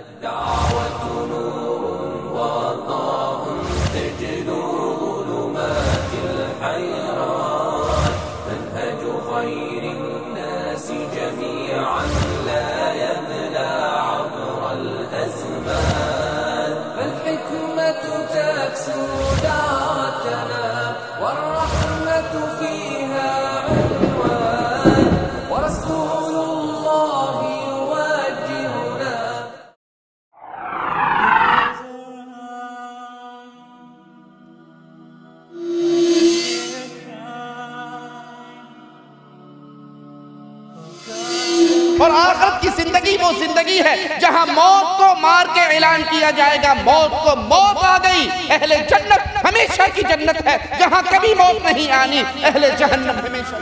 الدعوة نور وضاء تجلو ظلمات الحيران منهج خير الناس جميعا لا يبلى عبر الأزمان فالحكمة تكسو دعوتنا والرحمة فيها عنوان ورسول الله يوجهنا और आखिरत की जिंदगी वो जिंदगी है जहां मौत को मार के ऐलान किया जाएगा, मौत को मौत आ गई। अहले जन्नत हमेशा की जन्नत है जहाँ कभी मौत नहीं आनी। अहले जहन्नम हमेशा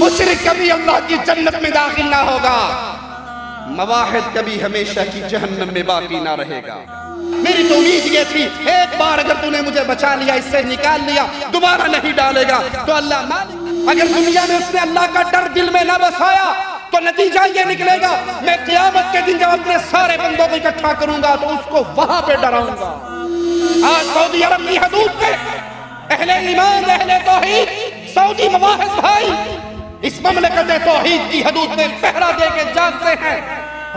मुशरिक कभी अल्लाह की जन्नत में दाखिल ना होगा, मवाहिद कभी हमेशा की जहन्नम में बाकी ना रहेगा। मेरी तो उम्मीद ये थी एक बार अगर तूने मुझे बचा लिया, इससे निकाल लिया, दोबारा नहीं डालेगा तो अल्लाह मालिक। अगर दुनिया में उसने अल्लाह का डर दिल में ना बसाया तो नतीजा ये निकलेगा, मैं क़यामत के दिन जब अपने सारे बंदों को इकट्ठा करूंगा तो उसको वहां पे डराऊंगा। आज सऊदी अरब की हदूद पे अहले ईमान अहले तौहीद सऊदी मवाहिद भाई इस ममलकत तौहीद की हदूद में पहरा दे के जागते हैं,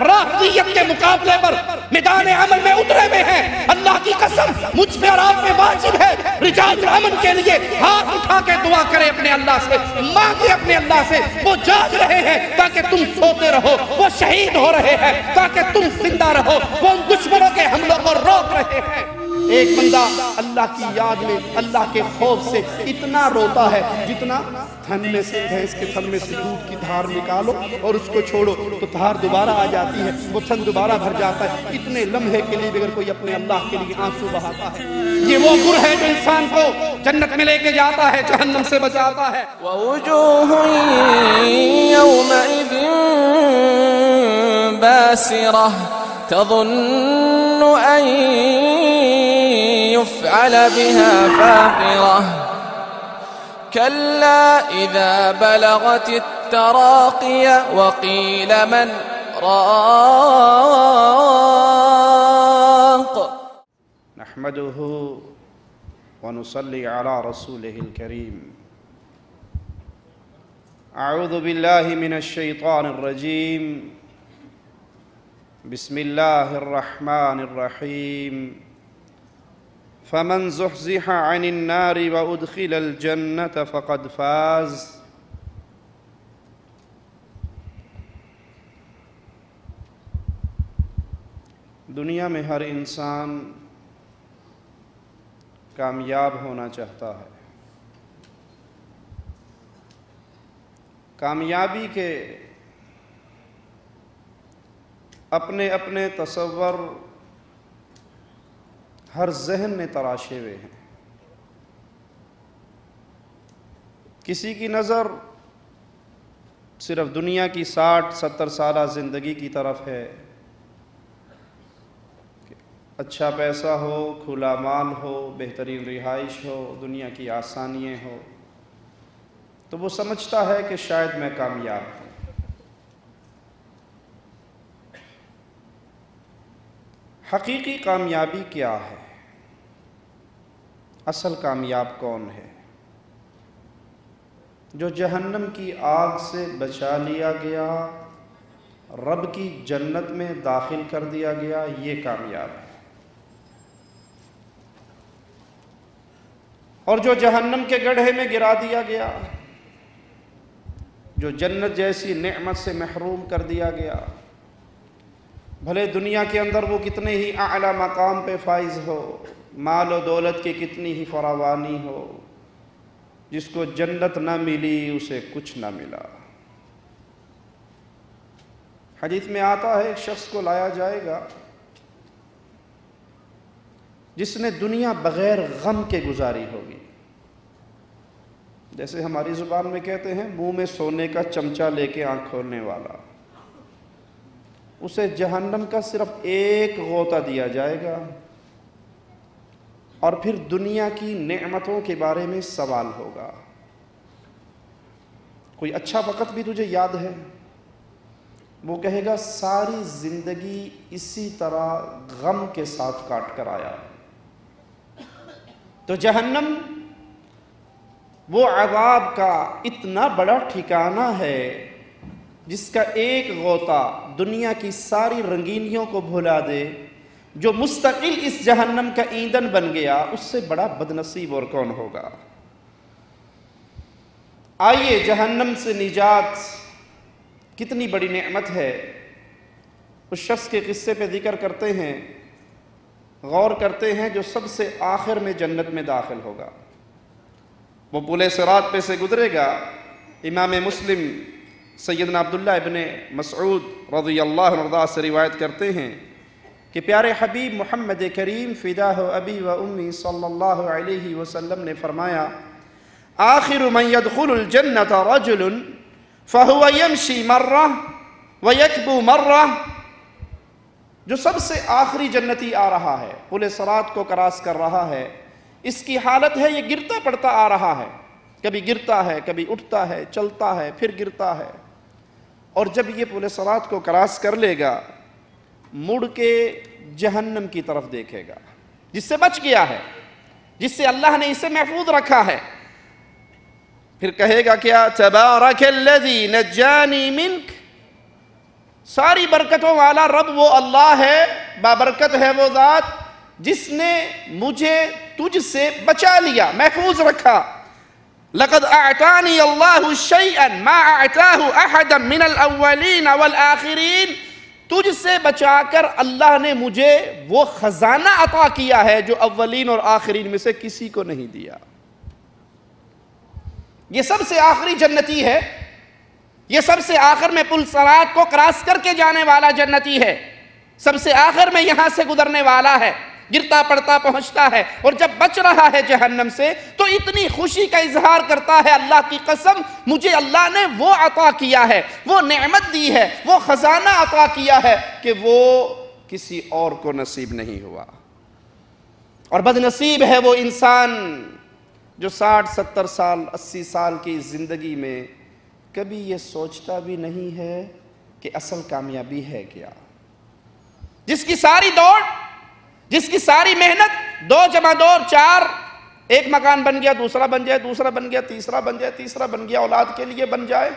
राफियत के मुकाबले पर मैदान अमल में उतरे हुए हैं। अल्लाह की कसम मुझ पे और आप पे वाजिब है रिजात अमन के लिए हाथ उठा के दुआ करें अपने अल्लाह से, मांगे अपने अल्लाह से। वो जाग रहे हैं ताकि तुम सोते रहो, वो शहीद हो रहे हैं ताकि तुम जिंदा रहो, वो उन दुश्मनों के हमलों को रोक रहे हैं। एक बंदा अल्लाह की याद में अल्लाह के खौफ से इतना रोता है जितना थन में से भैंस के थन में से दूध की धार निकालो और उसको छोड़ो तो धार दोबारा आ जाती है, वो थन दोबारा भर जाता है। इतने लम्हे के लिए अगर कोई अपने अल्लाह के लिए आंसू बहाता है, ये वो गुर है जो इंसान को जन्नत में लेके जाता है, जहन्नम से बचाता है। تظن أن يفعل بها فاقرة كلا إذا بلغت التراقي وقيل من راق نحمده ونصلي على رسوله الكريم أعوذ بالله من الشيطان الرجيم بسم الله الرحمن الرحيم فمن زحزح عن النار وأدخل الجنة فقد فاز दुनिया में हर इंसान कामयाब होना चाहता है। कामयाबी के अपने अपने तस्वर हर जहन में तराशे हुए हैं। किसी की नज़र सिर्फ दुनिया की 60-70 साल ज़िंदगी की तरफ है, अच्छा पैसा हो, खुला माल हो, बेहतरीन रिहाइश हो, दुनिया की आसानियाँ हो, तो वो समझता है कि शायद मैं कामयाब हूँ। हकीकी कामयाबी क्या है? असल कामयाब कौन है? जो जहन्नम की आग से बचा लिया गया, रब की जन्नत में दाखिल कर दिया गया, ये कामयाब है। और जो जहन्नम के गड्ढे में गिरा दिया गया, जो जन्नत जैसी नेमत से महरूम कर दिया गया, भले दुनिया के अंदर वो कितने ही आला मकाम पे फाइज हो, माल और दौलत की कितनी ही फरावानी हो, जिसको जन्नत ना मिली उसे कुछ ना मिला। हदीस में आता है एक शख्स को लाया जाएगा जिसने दुनिया बग़ैर गम के गुजारी होगी। जैसे हमारी ज़ुबान में कहते हैं मुंह में सोने का चमचा लेके आँख खोलने वाला, उसे जहन्नम का सिर्फ एक गोता दिया जाएगा और फिर दुनिया की नेमतों के बारे में सवाल होगा। कोई अच्छा वक़्त भी तुझे याद है? वो कहेगा सारी ज़िंदगी इसी तरह गम के साथ काट कर आया। तो जहन्नम वो अज़ाब का इतना बड़ा ठिकाना है जिसका एक गोता दुनिया की सारी रंगीनियों को भुला दे। जो मुस्तकिल इस जहन्नम का ईंधन बन गया उससे बड़ा बदनसीब और कौन होगा। आइए जहन्नम से निजात कितनी बड़ी नेमत है। उस शख्स के किस्से पे जिक्र करते हैं, गौर करते हैं, जो सबसे आखिर में जन्नत में दाखिल होगा। वो पुले सिरात पे से गुजरेगा। इमाम मुस्लिम सैयदना अब्दुल्लाह इब्ने मसऊद रज़ियल्लाहु अन्हु से रिवायत करते हैं कि प्यारे हबीब मोहम्मद करीम फ़िदा हो अबी व उम्मी सल्लल्लाहु अलैहि वसल्लम ने फरमाया, आखिर मन यदखुलुल जन्नत रजुलन फहुव यमशी मर्रा व यकबू मर्रा। जो सबसे आखिरी जन्नती आ रहा है, पुल सिरात को क्रॉस कर रहा है, इसकी हालत है ये गिरता पड़ता आ रहा है। कभी गिरता है, कभी उठता है, चलता है, फिर गिरता है। और जब ये पुल सिरात को क्रॉस कर लेगा मुड़ के जहन्नम की तरफ देखेगा, जिससे बच गया है, जिससे अल्लाह ने इसे महफूज रखा है। फिर कहेगा क्या, तबारकल्लज़ी नज्जानी मिनक। सारी बरकतों वाला रब वो अल्लाह है, बाबरकत है वो ज़ात जिसने मुझे तुझसे बचा लिया, महफूज रखा। लक़द आतानी अल्लाहु शैअन मा आताहु अहदन मिनल अव्वलीन वल आखिरीन। तुझसे बचाकर अल्लाह ने मुझे वो खजाना अता किया है जो अव्वलीन और आखिरीन में से किसी को नहीं दिया। ये सबसे आखिरी जन्नती है। ये सबसे आखिर में पुल सिरात को क्रॉस करके जाने वाला जन्नती है। सबसे आखिर में यहां से गुजरने वाला है, गिरता पड़ता पहुंचता है। और जब बच रहा है जहन्नम से तो इतनी खुशी का इजहार करता है, अल्लाह की कसम मुझे अल्लाह ने वो अता किया है, वो नेमत दी है, वो खजाना अता किया है कि वो किसी और को नसीब नहीं हुआ। और बदनसीब है वो इंसान जो 60, 70 साल, 80 साल की जिंदगी में कभी ये सोचता भी नहीं है कि असल कामयाबी है क्या। जिसकी सारी दौड़, जिसकी सारी मेहनत 2 जमा 2 4, एक मकान बन गया, दूसरा बन जाए, दूसरा बन गया, तीसरा बन जाए, तीसरा बन गया, औलाद के लिए बन जाए,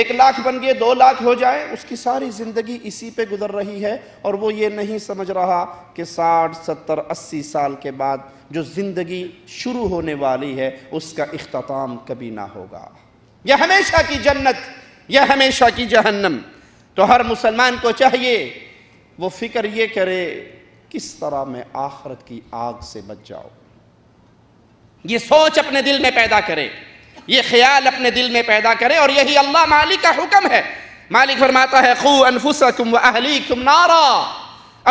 1 लाख बन गए, 2 लाख हो जाए, उसकी सारी ज़िंदगी इसी पे गुजर रही है। और वो ये नहीं समझ रहा कि 60, 70, 80 साल के बाद जो ज़िंदगी शुरू होने वाली है उसका इख्तिताम कभी ना होगा। यह हमेशा की जन्नत, यह हमेशा की जहन्नम। तो हर मुसलमान को चाहिए वो फ़िक्र ये करे किस तरह मैं आखिरत की आग से बच जाओ। ये सोच अपने दिल में पैदा करे, ये ख्याल अपने दिल में पैदा करे। और यही अल्लाह मालिक का हुक्म है। मालिक फरमाता है, खू अनफुसकुम व अहलीकुम नारा।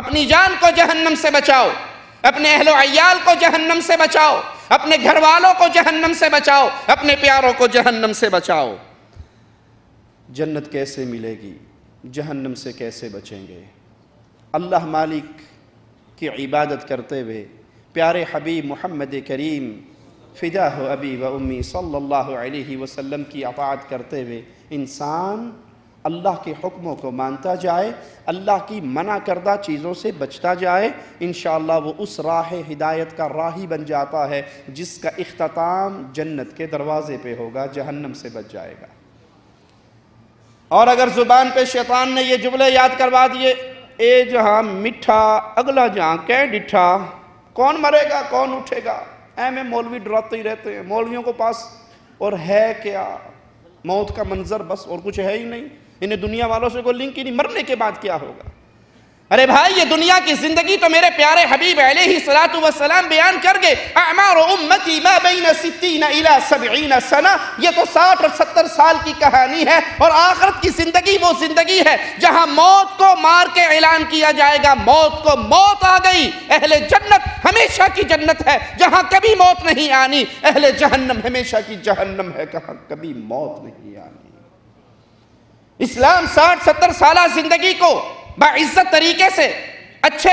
अपनी जान को जहन्नम से बचाओ, अपने अहलो अय्याल को जहन्नम से बचाओ, अपने घर वालों को जहन्नम से बचाओ, अपने प्यारों को जहन्नम से बचाओ। जन्नत कैसे मिलेगी, जहन्नम से कैसे बचेंगे? अल्लाह मालिक की इबादत करते हुए प्यारे हबीब मोहम्मद करीम फ़िदा हो अबी व उम्मी सल्लल्लाहु अलैहि वसल्लम की अताअत करते हुए इंसान अल्लाह के हुक्मों को मानता जाए, अल्लाह की मना करदा चीज़ों से बचता जाए। इंशाअल्लाह वो उस राह हिदायत का राही बन जाता है जिसका इख्तिताम जन्नत के दरवाज़े पे होगा, जहन्नम से बच जाएगा। और अगर ज़ुबान पे शैतान ने ये जुमले याद करवा दिए, ए जहाँ मिठा अगला जहाँ कह डिठा, कौन मरेगा कौन उठेगा। ऐमें मौलवी डराते ही रहते हैं। मौलवियों को पास और है क्या, मौत का मंजर बस, और कुछ है ही नहीं। इन्हें दुनिया वालों से कोई लिंक ही नहीं, मरने के बाद क्या होगा। अरे भाई, ये दुनिया की जिंदगी तो मेरे प्यारे हबीब अलैहि सलातु वस्सलाम बयान कर गए, अमार उम्मती मा बैन 60 इला 70 सना। ये तो 60 और 70 साल की कहानी है। और आखिरत की जिंदगी वो जिंदगी है जहां मौत को मार के ऐलान किया जाएगा, मौत को मौत आ गई। अहले जन्नत हमेशा की जन्नत है जहां कभी मौत नहीं आनी। अहले जहन्नम हमेशा की जहन्नम है जहां कभी मौत नहीं आनी। इस्लाम 60-70 साल जिंदगी को बाइज़्ज़त तरीके से, अच्छे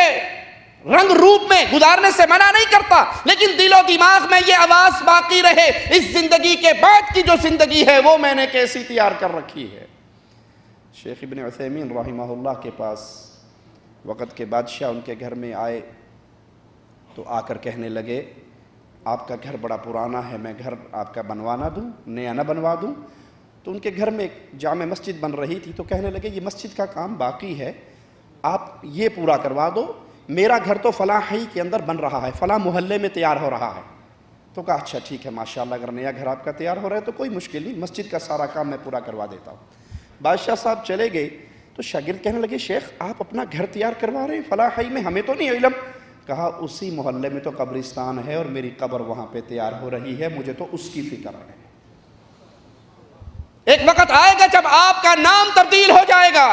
रंग रूप में गुजारने से मना नहीं करता, लेकिन दिलो दिमाग में ये आवाज बाकी रहे, इस जिंदगी के बाद की जो जिंदगी है वो मैंने कैसी तैयार कर रखी है। शेख इब्न उथैमीन रहिमहुल्लाह के पास वक़्त के बादशाह उनके घर में आए तो आकर कहने लगे, आपका घर बड़ा पुराना है, मैं घर आपका बनवाना दूँ, नया ना बनवा दूँ। तो उनके घर में एक जामे मस्जिद बन रही थी, तो कहने लगे ये मस्जिद का काम बाकी है, आप ये पूरा करवा दो, मेरा घर तो फ़लाँ ही के अंदर बन रहा है, फ़लाँ मोहल्ले में तैयार हो रहा है। तो कहा अच्छा ठीक है माशाल्लाह, अगर नया घर आपका तैयार हो रहा है तो कोई मुश्किल नहीं, मस्जिद का सारा काम मैं पूरा करवा देता हूँ। बादशाह साहब चले गए तो शागिर्द कहने लगे, शेख आप अपना घर तैयार करवा रहे हैं फ़लाँ ही में, हमें तो नहीं इलम। कहा उसी मोहल्ले में तो कब्रिस्तान है और मेरी कब्र वहाँ पर तैयार हो रही है, मुझे तो उसकी फिक्र है। एक वक़्त आएगा जब आपका नाम तब्दील हो जाएगा।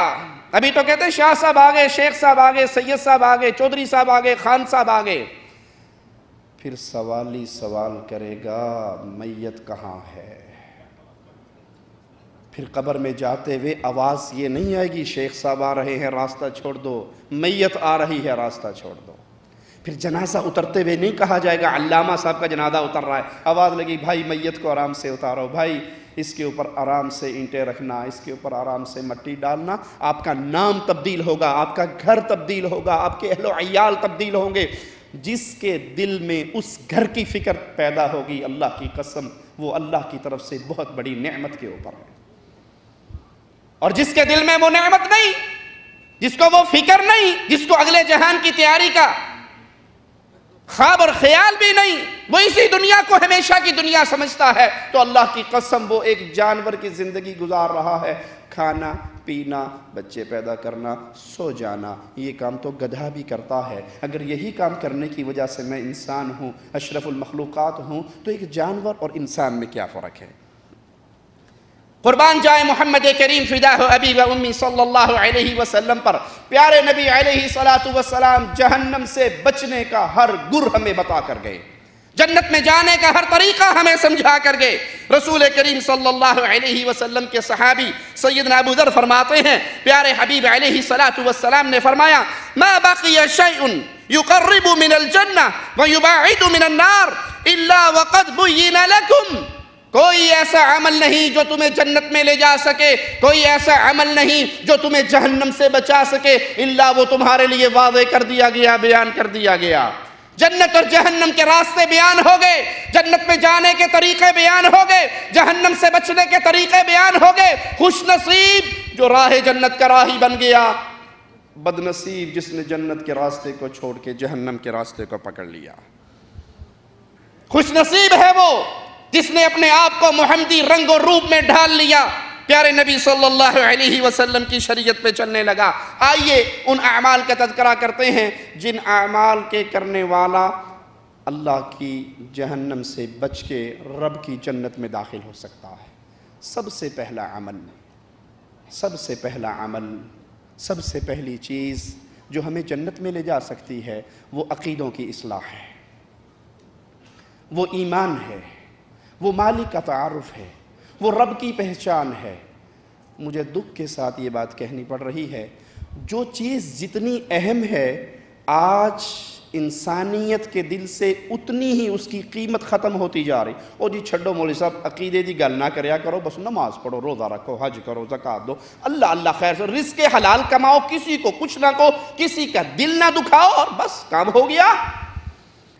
अभी तो कहते हैं शाह साहब आ गए, शेख साहब आ गए, सैयद साहब आ गए, चौधरी साहब आ गए, खान साहब आ गए, फिर सवाल ही सवाल करेगा मैयत कहाँ है। फिर कब्र में जाते हुए आवाज़ ये नहीं आएगी शेख साहब आ रहे हैं रास्ता छोड़ दो, मैयत आ रही है रास्ता छोड़ दो। फिर जनाजा उतरते हुए नहीं कहा जाएगा अल्लामा साहब का जनाजा उतर रहा है, आवाज़ लगी भाई मैयत को आराम से उतारो, भाई इसके ऊपर आराम से ईंटें रखना, इसके ऊपर आराम से मट्टी डालना। आपका नाम तब्दील होगा, आपका घर तब्दील होगा, आपके अहलो अयाल तब्दील होंगे। जिसके दिल में उस घर की फिक्र पैदा होगी, अल्लाह की कसम वो अल्लाह की तरफ से बहुत बड़ी नेमत के ऊपर है। और जिसके दिल में वो नेमत नहीं, जिसको वो फिक्र नहीं, जिसको अगले जहान की तैयारी का ख्वाब और ख्याल भी नहीं, वो इसी दुनिया को हमेशा की दुनिया समझता है, तो अल्लाह की कसम वो एक जानवर की ज़िंदगी गुजार रहा है। खाना पीना, बच्चे पैदा करना, सो जाना, ये काम तो गधा भी करता है। अगर यही काम करने की वजह से मैं इंसान हूँ, अशरफुल मखलूक़ात हूँ, तो एक जानवर और इंसान में क्या फ़र्क है। कुर्बान जाए मोहम्मद करीम फिदा हो अबी व उम्मी सल्लल्लाहु अलैहि वसल्लम पर। प्यारे नबी अलैहि सलातु वसलाम जहन्नम से बचने का हर गुर हमें बता कर गए, जन्नत में जाने का हर तरीका हमें समझा कर गए। रसूल करीम सल्लल्लाहु अलैहि वसल्लम के सहाबी सैयदना अबू ज़र फरमाते हैं, प्यारे हबीब अलैहि सलातु वसलाम ने फरमाया, मा बक़िया शैउन युक़र्रिबु मिनल जन्नह व युबाइदु मिनन नार इल्ला वक़द बुय्यिना लकुम। कोई ऐसा अमल नहीं जो तुम्हें जन्नत में ले जा सके, कोई ऐसा अमल नहीं जो तुम्हें जहन्नम से बचा सके, इल्ला वो तुम्हारे लिए वादे कर दिया गया, बयान कर दिया गया। जन्नत और जहन्नम के रास्ते बयान हो गए, जन्नत में जाने के तरीके बयान हो गए, जहन्नम से बचने के तरीके बयान हो गए। खुशनसीब जो राह जन्नत का राही बन गया, बदनसीब जिसने जन्नत के रास्ते को छोड़ के जहन्नम के रास्ते को पकड़ लिया। खुशनसीब है वो जिसने अपने आप को मोहम्मदी रंग और रूप में ढाल लिया, प्यारे नबी सल्लल्लाहु अलैहि वसल्लम की शरीयत पे चलने लगा। आइए उन अमाल का तज़किरा करते हैं जिन अमाल के करने वाला अल्लाह की जहन्नम से बच के रब की जन्नत में दाखिल हो सकता है। सबसे पहला अमल, सबसे पहली चीज़ जो हमें जन्नत में ले जा सकती है वो अक़ीदों की इस्लाह है, वो ईमान है, वो मालिक का तारुफ है, वो रब की पहचान है। मुझे दुख के साथ ये बात कहनी पड़ रही है, जो चीज़ जितनी अहम है आज इंसानियत के दिल से उतनी ही उसकी कीमत ख़त्म होती जा रही। ओ जी छड्डो मौलवी साहब, अकीदे दी गल ना करया करो, बस नमाज पढ़ो, रोज़ा रखो, हज करो, ज़कात दो, अल्लाह अल्लाह खैर से रिस्क हलाल कमाओ, किसी को कुछ ना कहो, किसी का दिल ना दुखाओ और बस काम हो गया।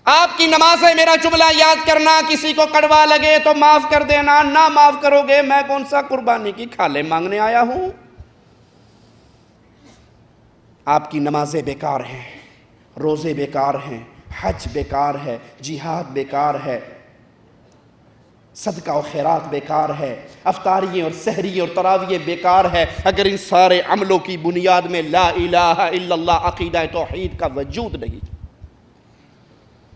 आपकी नमाज है मेरा जुमला याद करना, किसी को कड़वा लगे तो माफ़ कर देना, ना माफ़ करोगे मैं कौन सा कुर्बानी की खाले मांगने आया हूं। आपकी नमाजें बेकार हैं, रोज़े बेकार हैं, हज बेकार है, जिहाद बेकार है, सदका और खैरात बेकार है, अफ्तारियाँ और सहरी और तरावियाँ बेकार है। अगर इन सारे अमलों की बुनियाद में ला इलाहा इल्लल्लाह अक़ीदा तौहीद का वजूद नहीं,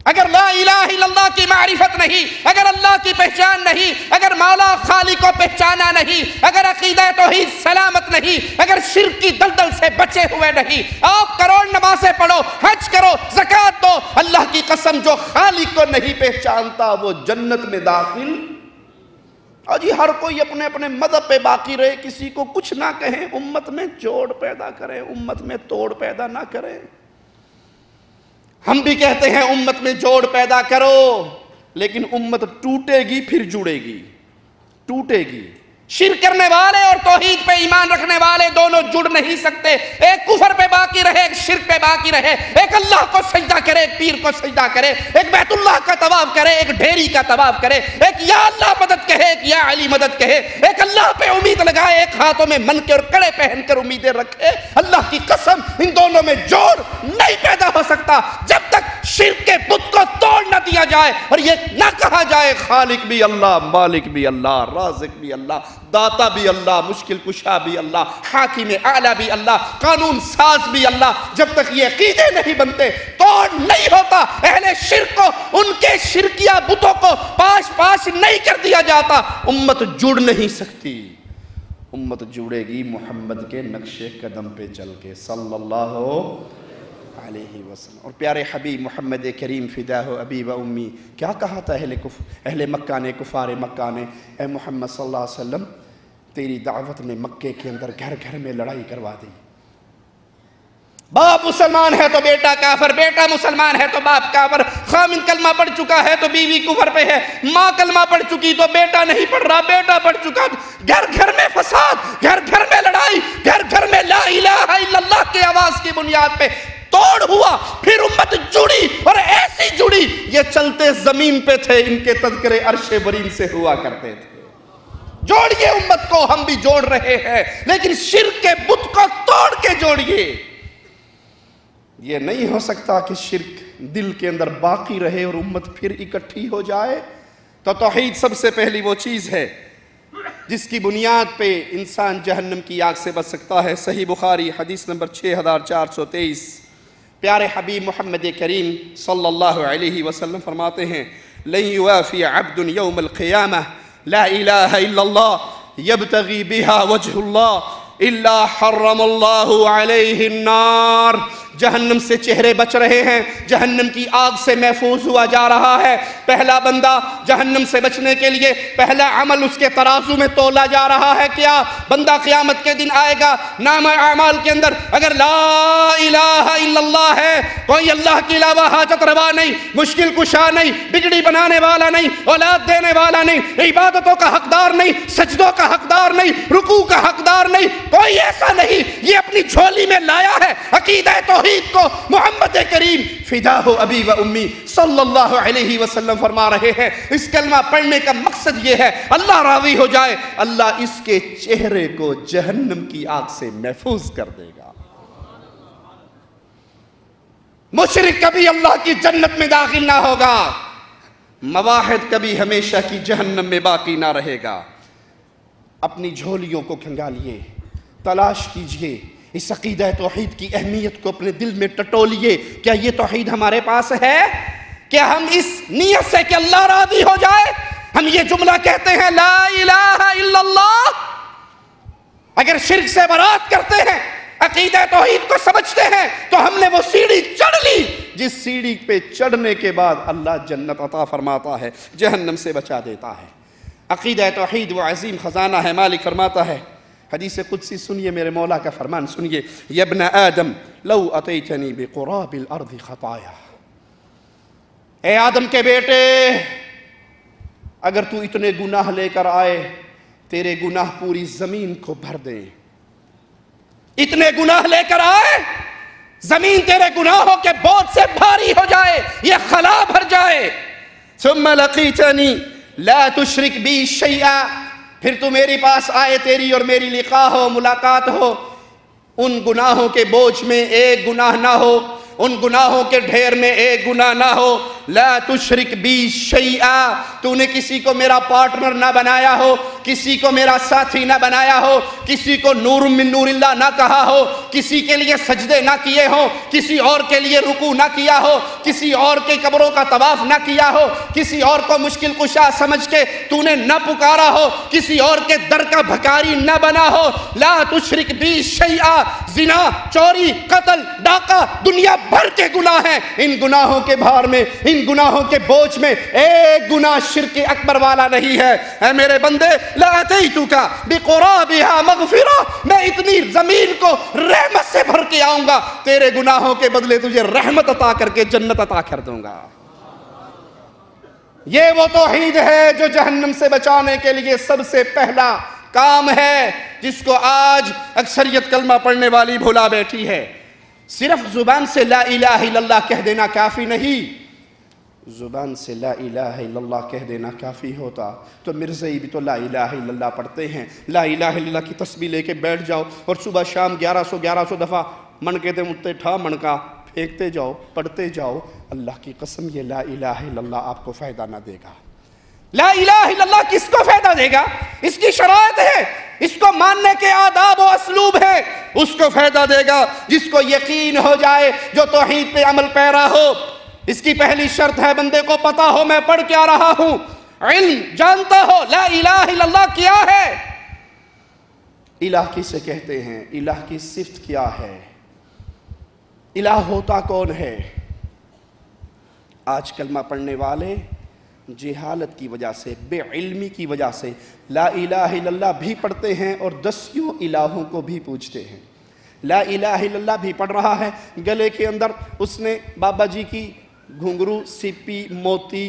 अगर ला इलाहा इल्लल्लाह की मारिफत नहीं, अगर अल्लाह की पहचान नहीं, अगर माला खाली को पहचाना नहीं, अगर अक़ीदा तौहीद सलामत नहीं, अगर शिर्क की दलदल से बचे हुए नहीं, आप करोड़ नमाजें पढ़ो, हज करो, ज़कात दो, अल्लाह की कसम जो खाली को नहीं पहचानता वो जन्नत में दाखिल। और जी हर कोई अपने अपने मज़हब पे बाकी रहे, किसी को कुछ ना कहें, उम्मत में जोड़ पैदा करें, उम्मत में तोड़ पैदा ना करें। हम भी कहते हैं उम्मत में जोड़ पैदा करो, लेकिन उम्मत टूटेगी फिर जुड़ेगी, टूटेगी। शिर्क करने वाले और तौहीद पे ईमान रखने वाले दोनों जुड़ नहीं सकते। एक कुफर पे बाकी रहे, एक शिर्क पे बाकी रहे। एक अल्लाह को सजदा करे, एक पीर को सजदा करे, एक बैतुल्लाह का तवाफ करे, एक ढेरी का तवाफ करे, एक या अल्लाह मदद कहे, एक या अली मदद कहे, एक अल्लाह पे उम्मीद लगाए, एक हाथों में मन के और कड़े पहनकर उम्मीदें रखे। अल्लाह की कसम, इन दोनों में जोड़ नहीं पैदा हो सकता जब तक शिर्क के बुत को तोड़ न दिया जाए और ये ना कहा जाए खालिक भी अल्लाह, मालिक भी अल्लाह, राज़िक भी अल्लाह, दाता भी अल्लाह, मुश्किल कुशा भी अल्लाह, हाकिम आला भी अल्लाह, कानून साज भी अल्लाह। जब तक ये अकीदे नहीं बनते तोड़ नहीं होता। अहले शिर्क को, उनके शिरकिया बुतों को पाश पाश नहीं कर दिया जाता, उम्मत जुड़ नहीं सकती। उम्मत जुड़ेगी मोहम्मद के नक्शे कदम पे चल के, सल्लल्लाहु और प्यारे हबीब मोहम्मद करीम फ़िदा हो अबी व उम्मी। क्या कहा था अहले मक्का ने, कुफ़ार मक्का ने, ए मोहम्मद सल्लल्लाहु अलैहि वसल्लम, तेरी दावत ने मक्के के अंदर घर घर में लड़ाई करवा दी। बाप मुसलमान है तो बेटा काफर, बेटा मुसलमान है तो बाप काफर, खामिन कलमा पढ़ चुका है तो बीवी कुफर पे है, माँ कलमा पढ़ चुकी तो बेटा नहीं पढ़ रहा, बेटा पढ़ चुका, घर घर में फसाद, घर घर में लड़ाई, घर घर में ला इलाहा इल्लल्लाह की आवाज़ की बुनियाद पे तोड़ हुआ, फिर उम्मत जुड़ी और ऐसी जुड़ी। ये चलते जमीन पे थे, इनके तज़किरे अर्शे बरीन से हुआ करते थे। जोड़िए उम्मत को, हम भी जोड़ रहे हैं, लेकिन शिर्क के बुत को तोड़ के जोड़िए। ये नहीं हो सकता कि शिर्क दिल के अंदर बाकी रहे और उम्मत फिर इकट्ठी हो जाए। तो तौहीद सबसे पहली वो चीज है जिसकी बुनियाद पे इंसान जहन्नम की आग से बच सकता है। सही बुखारी हदीस नंबर 6423। प्यारे हबीब मोहम्मद करीम सल्लल्लाहु अलैहि वसल्लम फरमाते हैं, लई युआफी अब्दुन यौमल क़ियामह ला इलाहा इल्लल्लाह यब्तगी बिहा वजहुल्लाह इल्ला हर्रमल्लाहु अलैहि अन्नार। जहन्नम से चेहरे बच रहे हैं, जहन्नम की आग से महफूज हुआ जा रहा है। पहला बंदा जहन्नम से बचने के लिए पहला अमल उसके तराजू में तोला जा रहा है। क्या बंदा क़यामत के दिन आएगा, नाम अमाल के अंदर अगर ला इलाहा इल्लल्लाह है, कोई अल्लाह के अलावा हाजत रवा नहीं, मुश्किल कुशा नहीं, बिगड़ी बनाने वाला नहीं, औलाद देने वाला नहीं, इबादतों का हकदार नहीं, सजदों का हकदार नहीं, रुकू का हकदार नहीं, कोई ऐसा नहीं, ये अपनी झोली में लाया है अकीदा तो को। मोहम्मद करीम फिदा हो अबी व उम्मी सल्लल्लाहु अलैहि वसल्लम फरमा रहे हैं, इस कलमा पढ़ने का मकसद यह है, अल्लाह रावी हो जाए, अल्लाह इसके चेहरे को जहन्नम की आग से महफूज कर देगा। मुशरिक कभी अल्लाह की जन्नत में दाखिल ना होगा, मवाहिद कभी हमेशा की जहन्नम में बाकी ना रहेगा। अपनी झोलियों को खंगालिए, तलाश कीजिए, इस अक़ीदा तौहीद की अहमियत को अपने दिल में टटोलिए। क्या ये तौहीद हमारे पास है? क्या हम इस नीयत से कि अल्लाह राज़ी हो जाए, हम ये जुमला कहते हैं ला इलाहा इल्लल्लाह, अगर शिर्क से बरात करते हैं, अक़ीदा तौहीद को समझते हैं, तो हमने वो सीढ़ी चढ़ ली जिस सीढ़ी पे चढ़ने के बाद अल्लाह जन्नत अता फरमाता है, जहन्नम से बचा देता है। अक़ीदा तौहीद वो अजीम खजाना है। मालिक फरमाता है, हदीस कुदसी सुनिए, मेरे मौला का फरमान सुनिए, यब्ना आदम लौ अतैतनी बिक़ुराबिल अर्ज़ि ख़ताया, ए आदम के बेटे अगर तू इतने गुनाह लेकर आए तेरे गुनाह पूरी ज़मीन को भर दें। इतने गुनाह लेकर आए ज़मीन तेरे गुनाहों के बोझ से भारी हो जाए, ये खला भर जाए। सुम्मा लक़ीतनी ला तुश्रिक बी शैया, फिर तू मेरे पास आए, तेरी और मेरी लिक़ा हो, मुलाकात हो, उन गुनाहों के बोझ में एक गुनाह ना हो, उन गुनाहों के ढेर में एक गुनाह ना हो। ला तुश्रिक बी शैया, तूने किसी को मेरा पार्टनर ना बनाया हो, किसी को मेरा साथी ना बनाया हो, किसी को नूर मिन नूरिल्लाह ना कहा हो, किसी के लिए सजदे ना किए हो, किसी और के लिए रुकू ना किया हो, किसी और के कब्रों का तवाफ ना किया हो, किसी और को मुश्किल कुशा समझ के तूने ना पुकारा हो, किसी और के दर का भकारी ना बना हो। ला तुश्रिक बी शैया, जिना, चोरी, कत्ल, डाका, दुनिया भर के गुनाह हैं। इन गुनाहों के भार में, इन गुनाहों के बोझ में एक गुनाह शिर्क अकबर वाला नहीं है। ऐ मेरे बंदे लातैतुका बिक़ुराबिहा मग़फ़िरा, मैं इतनी जमीन को रहमत से भर के आऊंगा, तेरे गुनाहों के बदले तुझे रहमत अता करके जन्नत अता कर दूंगा। ये वो तौहीद है जो जहन्नम से बचाने के लिए सबसे पहला काम है, जिसको आज अक्सरियत कलमा पढ़ने वाली भुला बैठी है। सिर्फ जुबान से ला इलाहा इल्लल्लाह कह देना काफ़ी नहीं, जुबान से ला इलाहा इल्लल्लाह कह देना काफ़ी होता तो मिर्ज़ई भी तो ला इलाहा इल्लल्लाह पढ़ते हैं। ला इलाहा इल्लल्लाह की तस्बीह लेके बैठ जाओ और सुबह शाम 1100 दफ़ा मणके ते मुत्ते ठा मणका फेंकते जाओ, पढ़ते जाओ। अल्लाह की कसम ये ला इलाहा इल्लल्लाह आपको फ़ायदा ना देगा। ला इलाहा इल्लल्लाह किसको फ़ायदा देगा? इसकी शरात है, इसको मानने के आदाब व असलूब है। उसको फ़ायदा देगा जिसको यकीन हो जाए, जो तौहीद पे अमल पैरा हो। इसकी पहली शर्त है बंदे को पता हो मैं पढ़ क्या रहा हूं, इल्म जानता हो ला इलाहा इल्लल्लाह क्या है, इलाह किसे कहते हैं, इलाह की सिफ्त क्या है, इलाह होता कौन है। आज कलमा पढ़ने वाले जिहालत की वजह से, बेइल्मी की वजह से ला इलाहा इल्लल्लाह भी पढ़ते हैं और दसियों इलाहों को भी पूछते हैं। ला इलाहा इल्लल्लाह भी पढ़ रहा है, गले के अंदर उसने बाबा जी की घुंघरू, सिपी, मोती,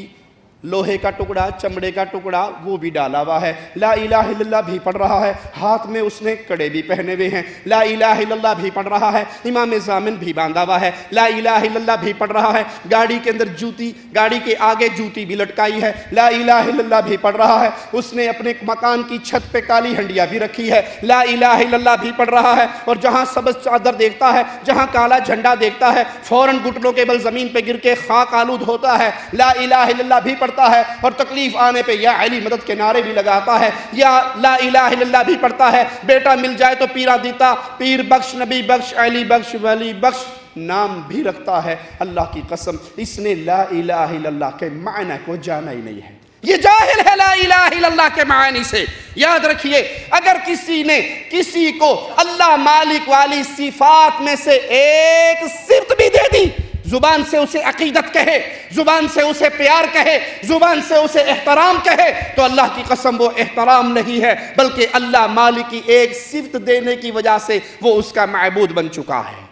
लोहे का टुकड़ा, चमड़े का टुकड़ा वो भी डाला हुआ है। ला इलाहा इल्लल्लाह भी पढ़ रहा है, हाथ में उसने कड़े भी पहने हुए हैं। ला इलाहा इल्लल्लाह भी पढ़ रहा है, इमाम जामिन भी बांधा हुआ है। ला इलाहा इल्लल्लाह भी पढ़ रहा है, गाड़ी के अंदर जूती, गाड़ी के आगे जूती भी लटकाई है। ला इलाहा इल्लल्लाह भी पढ़ रहा है, उसने अपने मकान की छत पर काली हंडिया भी रखी है। ला इलाहा इल्लल्लाह भी पढ़ रहा है और जहाँ सब्ज़ चादर देखता है, जहाँ काला झंडा देखता है, फ़ौरन घुटनों के बल ज़मीन पर गिर के खाक आलूद होता है। ला इलाहा इल्लल्लाह भी है और तकलीफ आने पे या अली मदद के नारे भी लगाता है, या ला इलाहा इल्लल्लाह भी पढ़ता है। बेटा मिल जाए तो पीरा दीता, पीर बख्श, नबी बख्श, अली बख्श, वली बख्श नाम भी रखता है। अल्लाह की कसम इसने ला इलाहा इल्लल्लाह के मायने को जाना ही नहीं है, ये जाहिल है ला इलाहा इल्लल्लाह के मायने से। याद रखिए, अगर किसी ने किसी को अल्लाह मालिक वाली सिफात में से एक सिफत भी दे दी, जुबान से उसे अकीदत कहे, जुबान से उसे प्यार कहे, जुबान से उसे एहतराम कहे, तो अल्लाह की कसम वो एहतराम नहीं है, बल्कि अल्लाह मालिक की एक सिफ्त देने की वजह से वो उसका माबूद बन चुका है।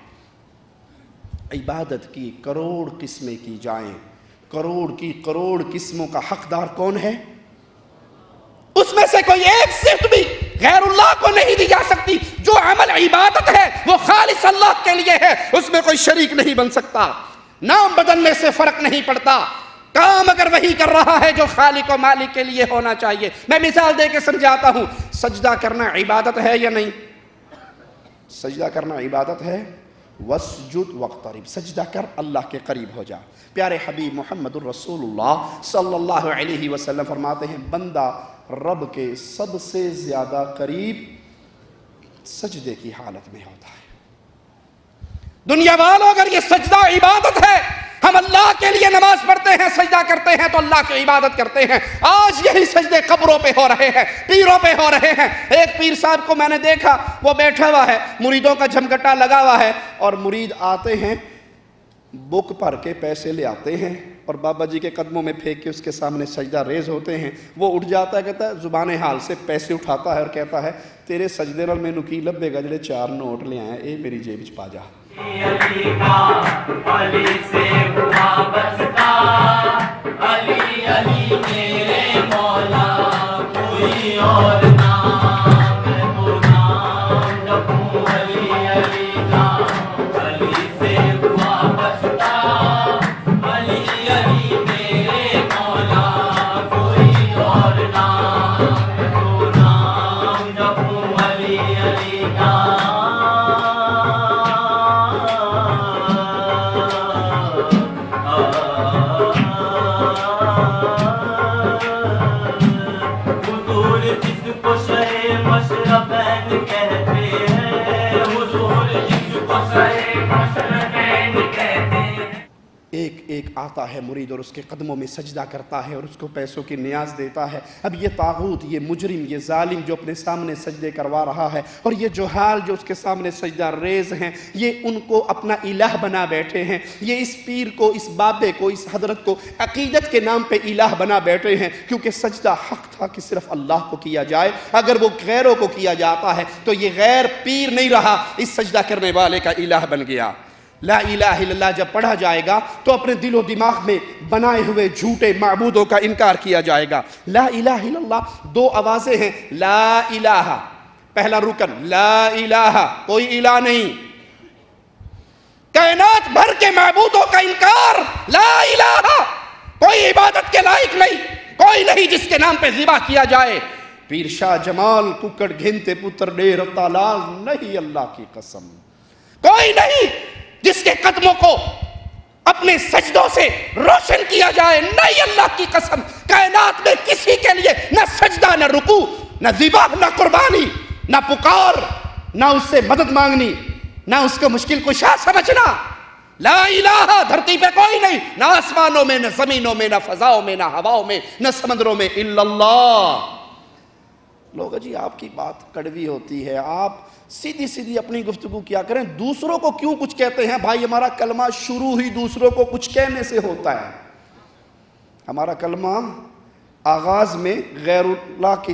इबादत की करोड़ किस्में की जाएं, करोड़ की करोड़ किस्मों का हकदार कौन है, उसमें से कोई एक सिफ्त भी गैरुल्लाह को नहीं दी जा सकती। जो अमल इबादत है वो खालिस अल्लाह के लिए है, उसमें कोई शरीक नहीं बन सकता। नाम बदलने से फर्क नहीं पड़ता, काम अगर वही कर रहा है जो खालिक और मालिक के लिए होना चाहिए। मैं मिसाल दे के समझाता हूं, सजदा करना इबादत है या नहीं? सजदा करना इबादत है। वस्जुद वक़्तरिब, सजदा कर, अल्लाह के करीब हो जा। प्यारे हबीब मुहम्मदुर रसूलुल्लाह सल्लल्लाहु अलैहि वसल्लम फरमाते हैं, बंदा रब के सबसे ज़्यादा करीब सजदे की हालत में होता है। दुनिया वालों, अगर ये सजदा इबादत है, हम अल्लाह के लिए नमाज पढ़ते हैं, सजदा करते हैं तो अल्लाह की इबादत करते हैं। आज यही सजदे कब्रों पे हो रहे हैं, पीरों पे हो रहे हैं। एक पीर साहब को मैंने देखा, वो बैठा हुआ है, मुरीदों का झमकट्टा लगा हुआ है, और मुरीद आते हैं, बुक भर के पैसे ले आते हैं और बाबा जी के कदमों में फेंक के उसके सामने सजदा रेज होते हैं। वो उठ जाता है, कहता है, जुबान हाल से पैसे उठाता है और कहता है, तेरे सजदे नाल मैनू की लभेगा जिहड़े 4 नोट ले आया, ये मेरी जेब च पा जा। आता है मुरीद और उसके कदमों में सजदा करता है और उसको पैसों की नियाज देता है। अब ये तागूत, ये मुजरिम, ये जालिम जो अपने सामने सजदे करवा रहा है और ये जुहाल जो उसके सामने सजदा रेज हैं, ये उनको अपना इलाह बना बैठे हैं। ये इस पीर को, इस बाबे को, इस हजरत को अकीदत के नाम पर इलाह बना बैठे हैं, क्योंकि सजदा हक था कि सिर्फ अल्लाह को किया जाए। अगर वो गैरों को किया जाता है तो ये गैर पीर नहीं रहा, इस सजदा करने वाले का इलाह बन गया। ला इलाहा इल्लल्लाह जब पढ़ा जाएगा तो अपने दिलो दिमाग में बनाए हुए झूठे माबूदों का इनकार किया जाएगा। ला इलाहा इल्लल्लाह दो आवाज़ें हैं। ला इलाहा पहला रुकन, ला इलाहा कोई इला नहीं, कायनात भर के माबूदों का इनकार। ला इलाहा कोई इबादत के लायक नहीं, कोई नहीं जिसके नाम पे ज़िबा किया जाए। पीर शाह जमाल कुकड़ घिनते पुत्र डेर तालाल नहीं, अल्लाह की कसम कोई नहीं जिसके कदमों को अपने सजदों से रोशन किया जाए। नहीं, अल्लाह की कसम कायनात में किसी के लिए न सजदा, न रुकू, न ज़िबाह, न कुर्बानी, न पुकार, न उससे मदद मांगनी, न उसको मुश्किल कुशा समझना। ला इलाहा धरती पे कोई नहीं, न आसमानों में, न जमीनों में, न फजाओं में, न हवाओं में, न समंदरों में, इल्लल्लाह। लोग जी आपकी बात कड़वी होती है, आप सीधी सीधी अपनी गुफ्तगू क्या करें, दूसरों को क्यों कुछ कहते हैं? भाई हमारा कलमा शुरू ही दूसरों को कुछ कहने से होता है। हमारा कलमा आगाज़ में गैरुल्लाह के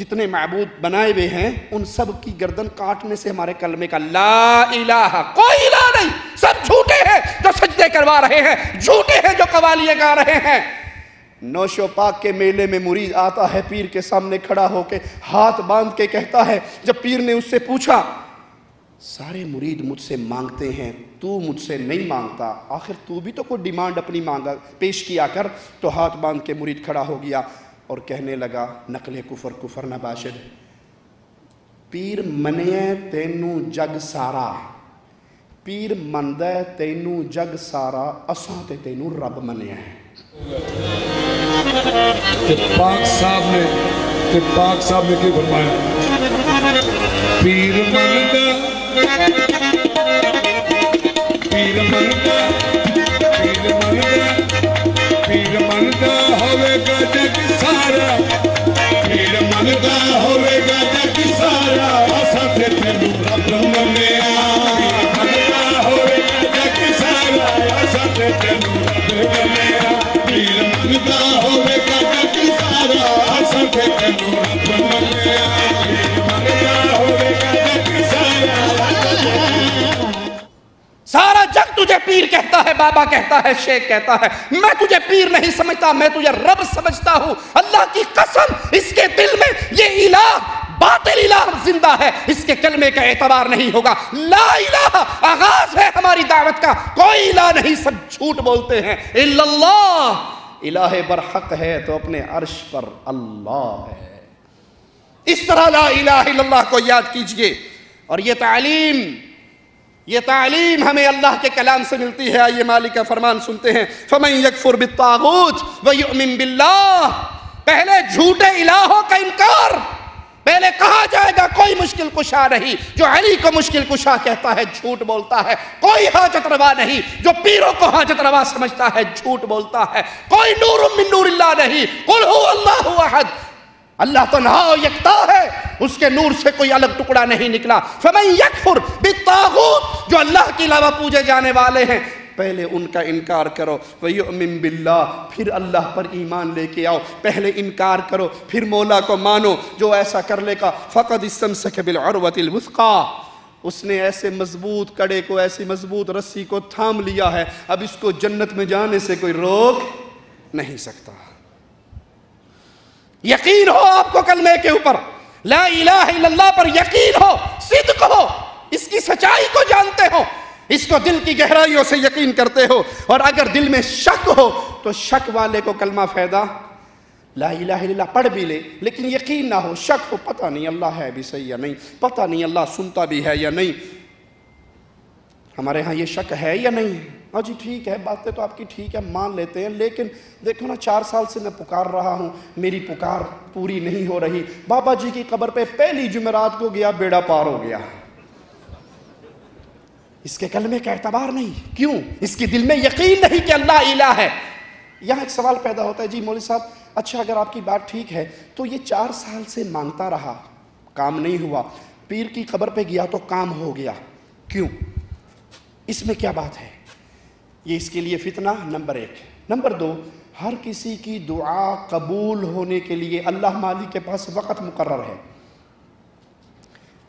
जितने माबूद बनाए हुए हैं उन सब की गर्दन काटने से हमारे कलमे का। ला इलाहा कोई इला नहीं, सब झूठे हैं जो सजदे करवा रहे हैं, झूठे हैं जो कवालियाँ गा रहे हैं। नौशो पाक के मेले में मुरीद आता है, पीर के सामने खड़ा होके हाथ बांध के कहता है, जब पीर ने उससे पूछा सारे मुरीद मुझसे मांगते हैं, तू मुझसे नहीं मांगता, आखिर तू भी तो कोई डिमांड अपनी मांगा पेश किया कर। तो हाथ बांध के मुरीद खड़ा हो गया और कहने लगा, नकले कुफर कुफर न बाशिद, पीर मने तेनू जग सारा, पीर मनद तेनू जग सारा, असां ते तेनू रब मने। पाक साहब ने क्या फरमाया? पीर मनदा होवेगा जग सारा, पीर मनदा होवेगा जग सारा, असां ते तेनू रब मन्नेआ। पीर मनदा होवेगा जग सारा, असां ते तेनू रब मन्नेआ। पीर मनदा होवेगा जग सारा, असां ते तेनू रब मन्नेआ। पीर मनदा होवेगा जग सारा। सारा जग तुझे पीर कहता है, बाबा कहता है, शेख कहता है। मैं तुझे पीर नहीं समझता, मैं तुझे रब समझता हूँ। अल्लाह की कसम इसके दिल में ये इलाह बातिल इलाह जिंदा है, इसके कलमे का एतबार नहीं होगा। ला इलाहा आगाज है हमारी दावत का, कोई इलाह नहीं, सब झूठ बोलते हैं। इल्लल्लाह इलाह बरहक है तो अपने अर्श पर अल्लाह है। इस तरह ला इलाहा इल्लल्लाह को याद कीजिए। और ये तालीम हमें अल्लाह के कलाम से मिलती है। आइए मालिक का फरमान सुनते हैं। फमन यकफुर बित्तागूत व युमिन बिल्लाह, पहले झूठे इलाहों का इनकार। पहले कहा जाएगा कोई मुश्किल कुशा नहीं, जो अली को मुश्किल कुशा कहता है झूठ बोलता है। कोई हाजत रवा नहीं, जो पीरों को हाजत रवा समझता है झूठ बोलता है। कोई नूर मिन नूरिल्लाह नहीं, कुल हु अल्लाहु अहद, अल्लाह तो तन्हा यकता है, उसके नूर से कोई अलग टुकड़ा नहीं निकला। फमन यकफुर बित्तागूत, जो अल्लाह के अलावा पूजे जाने वाले हैं पहले उनका इनकार करो। वयुमिन बिल्लाह, फिर अल्लाह पर ईमान लेके आओ। पहले इनकार करो फिर मौला को मानो। जो ऐसा कर लेगा फ़क़द इस्तमसक बिल उर्वतिल वुस्क़ा, उसने ऐसे मजबूत कड़े को, ऐसी मजबूत रस्सी को थाम लिया है, अब इसको जन्नत में जाने से कोई रोक नहीं सकता। यकीन हो आपको कलमे के ऊपर, ला इलाहा इल्लल्लाह पर यकीन हो, सिद्क हो, इसकी सच्चाई को जानते हो, इसको दिल की गहराइयों से यकीन करते हो। और अगर दिल में शक हो तो शक वाले को कलमा फ़ायदा, ला इलाहा इल्लल्लाह पढ़ भी ले लेकिन यकीन ना हो, शक हो, पता नहीं अल्लाह है भी सही या नहीं, पता नहीं अल्लाह सुनता भी है या नहीं, हमारे यहाँ ये शक है या नहीं। हाँ जी ठीक है, बातें तो आपकी ठीक है, मान लेते हैं, लेकिन देखो ना 4 साल से मैं पुकार रहा हूँ, मेरी पुकार पूरी नहीं हो रही। बाबा जी की कब्र पे पहली जुमेरात को गया, बेड़ा पार हो गया। इसके कलमे का एतबार नहीं, क्यों? इसके दिल में यकीन नहीं कि अल्लाह इला है। यहाँ एक सवाल पैदा होता है, जी मौलवी साहब अच्छा अगर आपकी बात ठीक है तो ये 4 साल से मांगता रहा, काम नहीं हुआ, पीर की कब्र पे गया तो काम हो गया, क्यों? इसमें क्या बात है? ये इसके लिए फितना नंबर 1। नंबर 2, हर किसी की दुआ कबूल होने के लिए अल्लाह माली के पास वक़्त मुकर्रर है,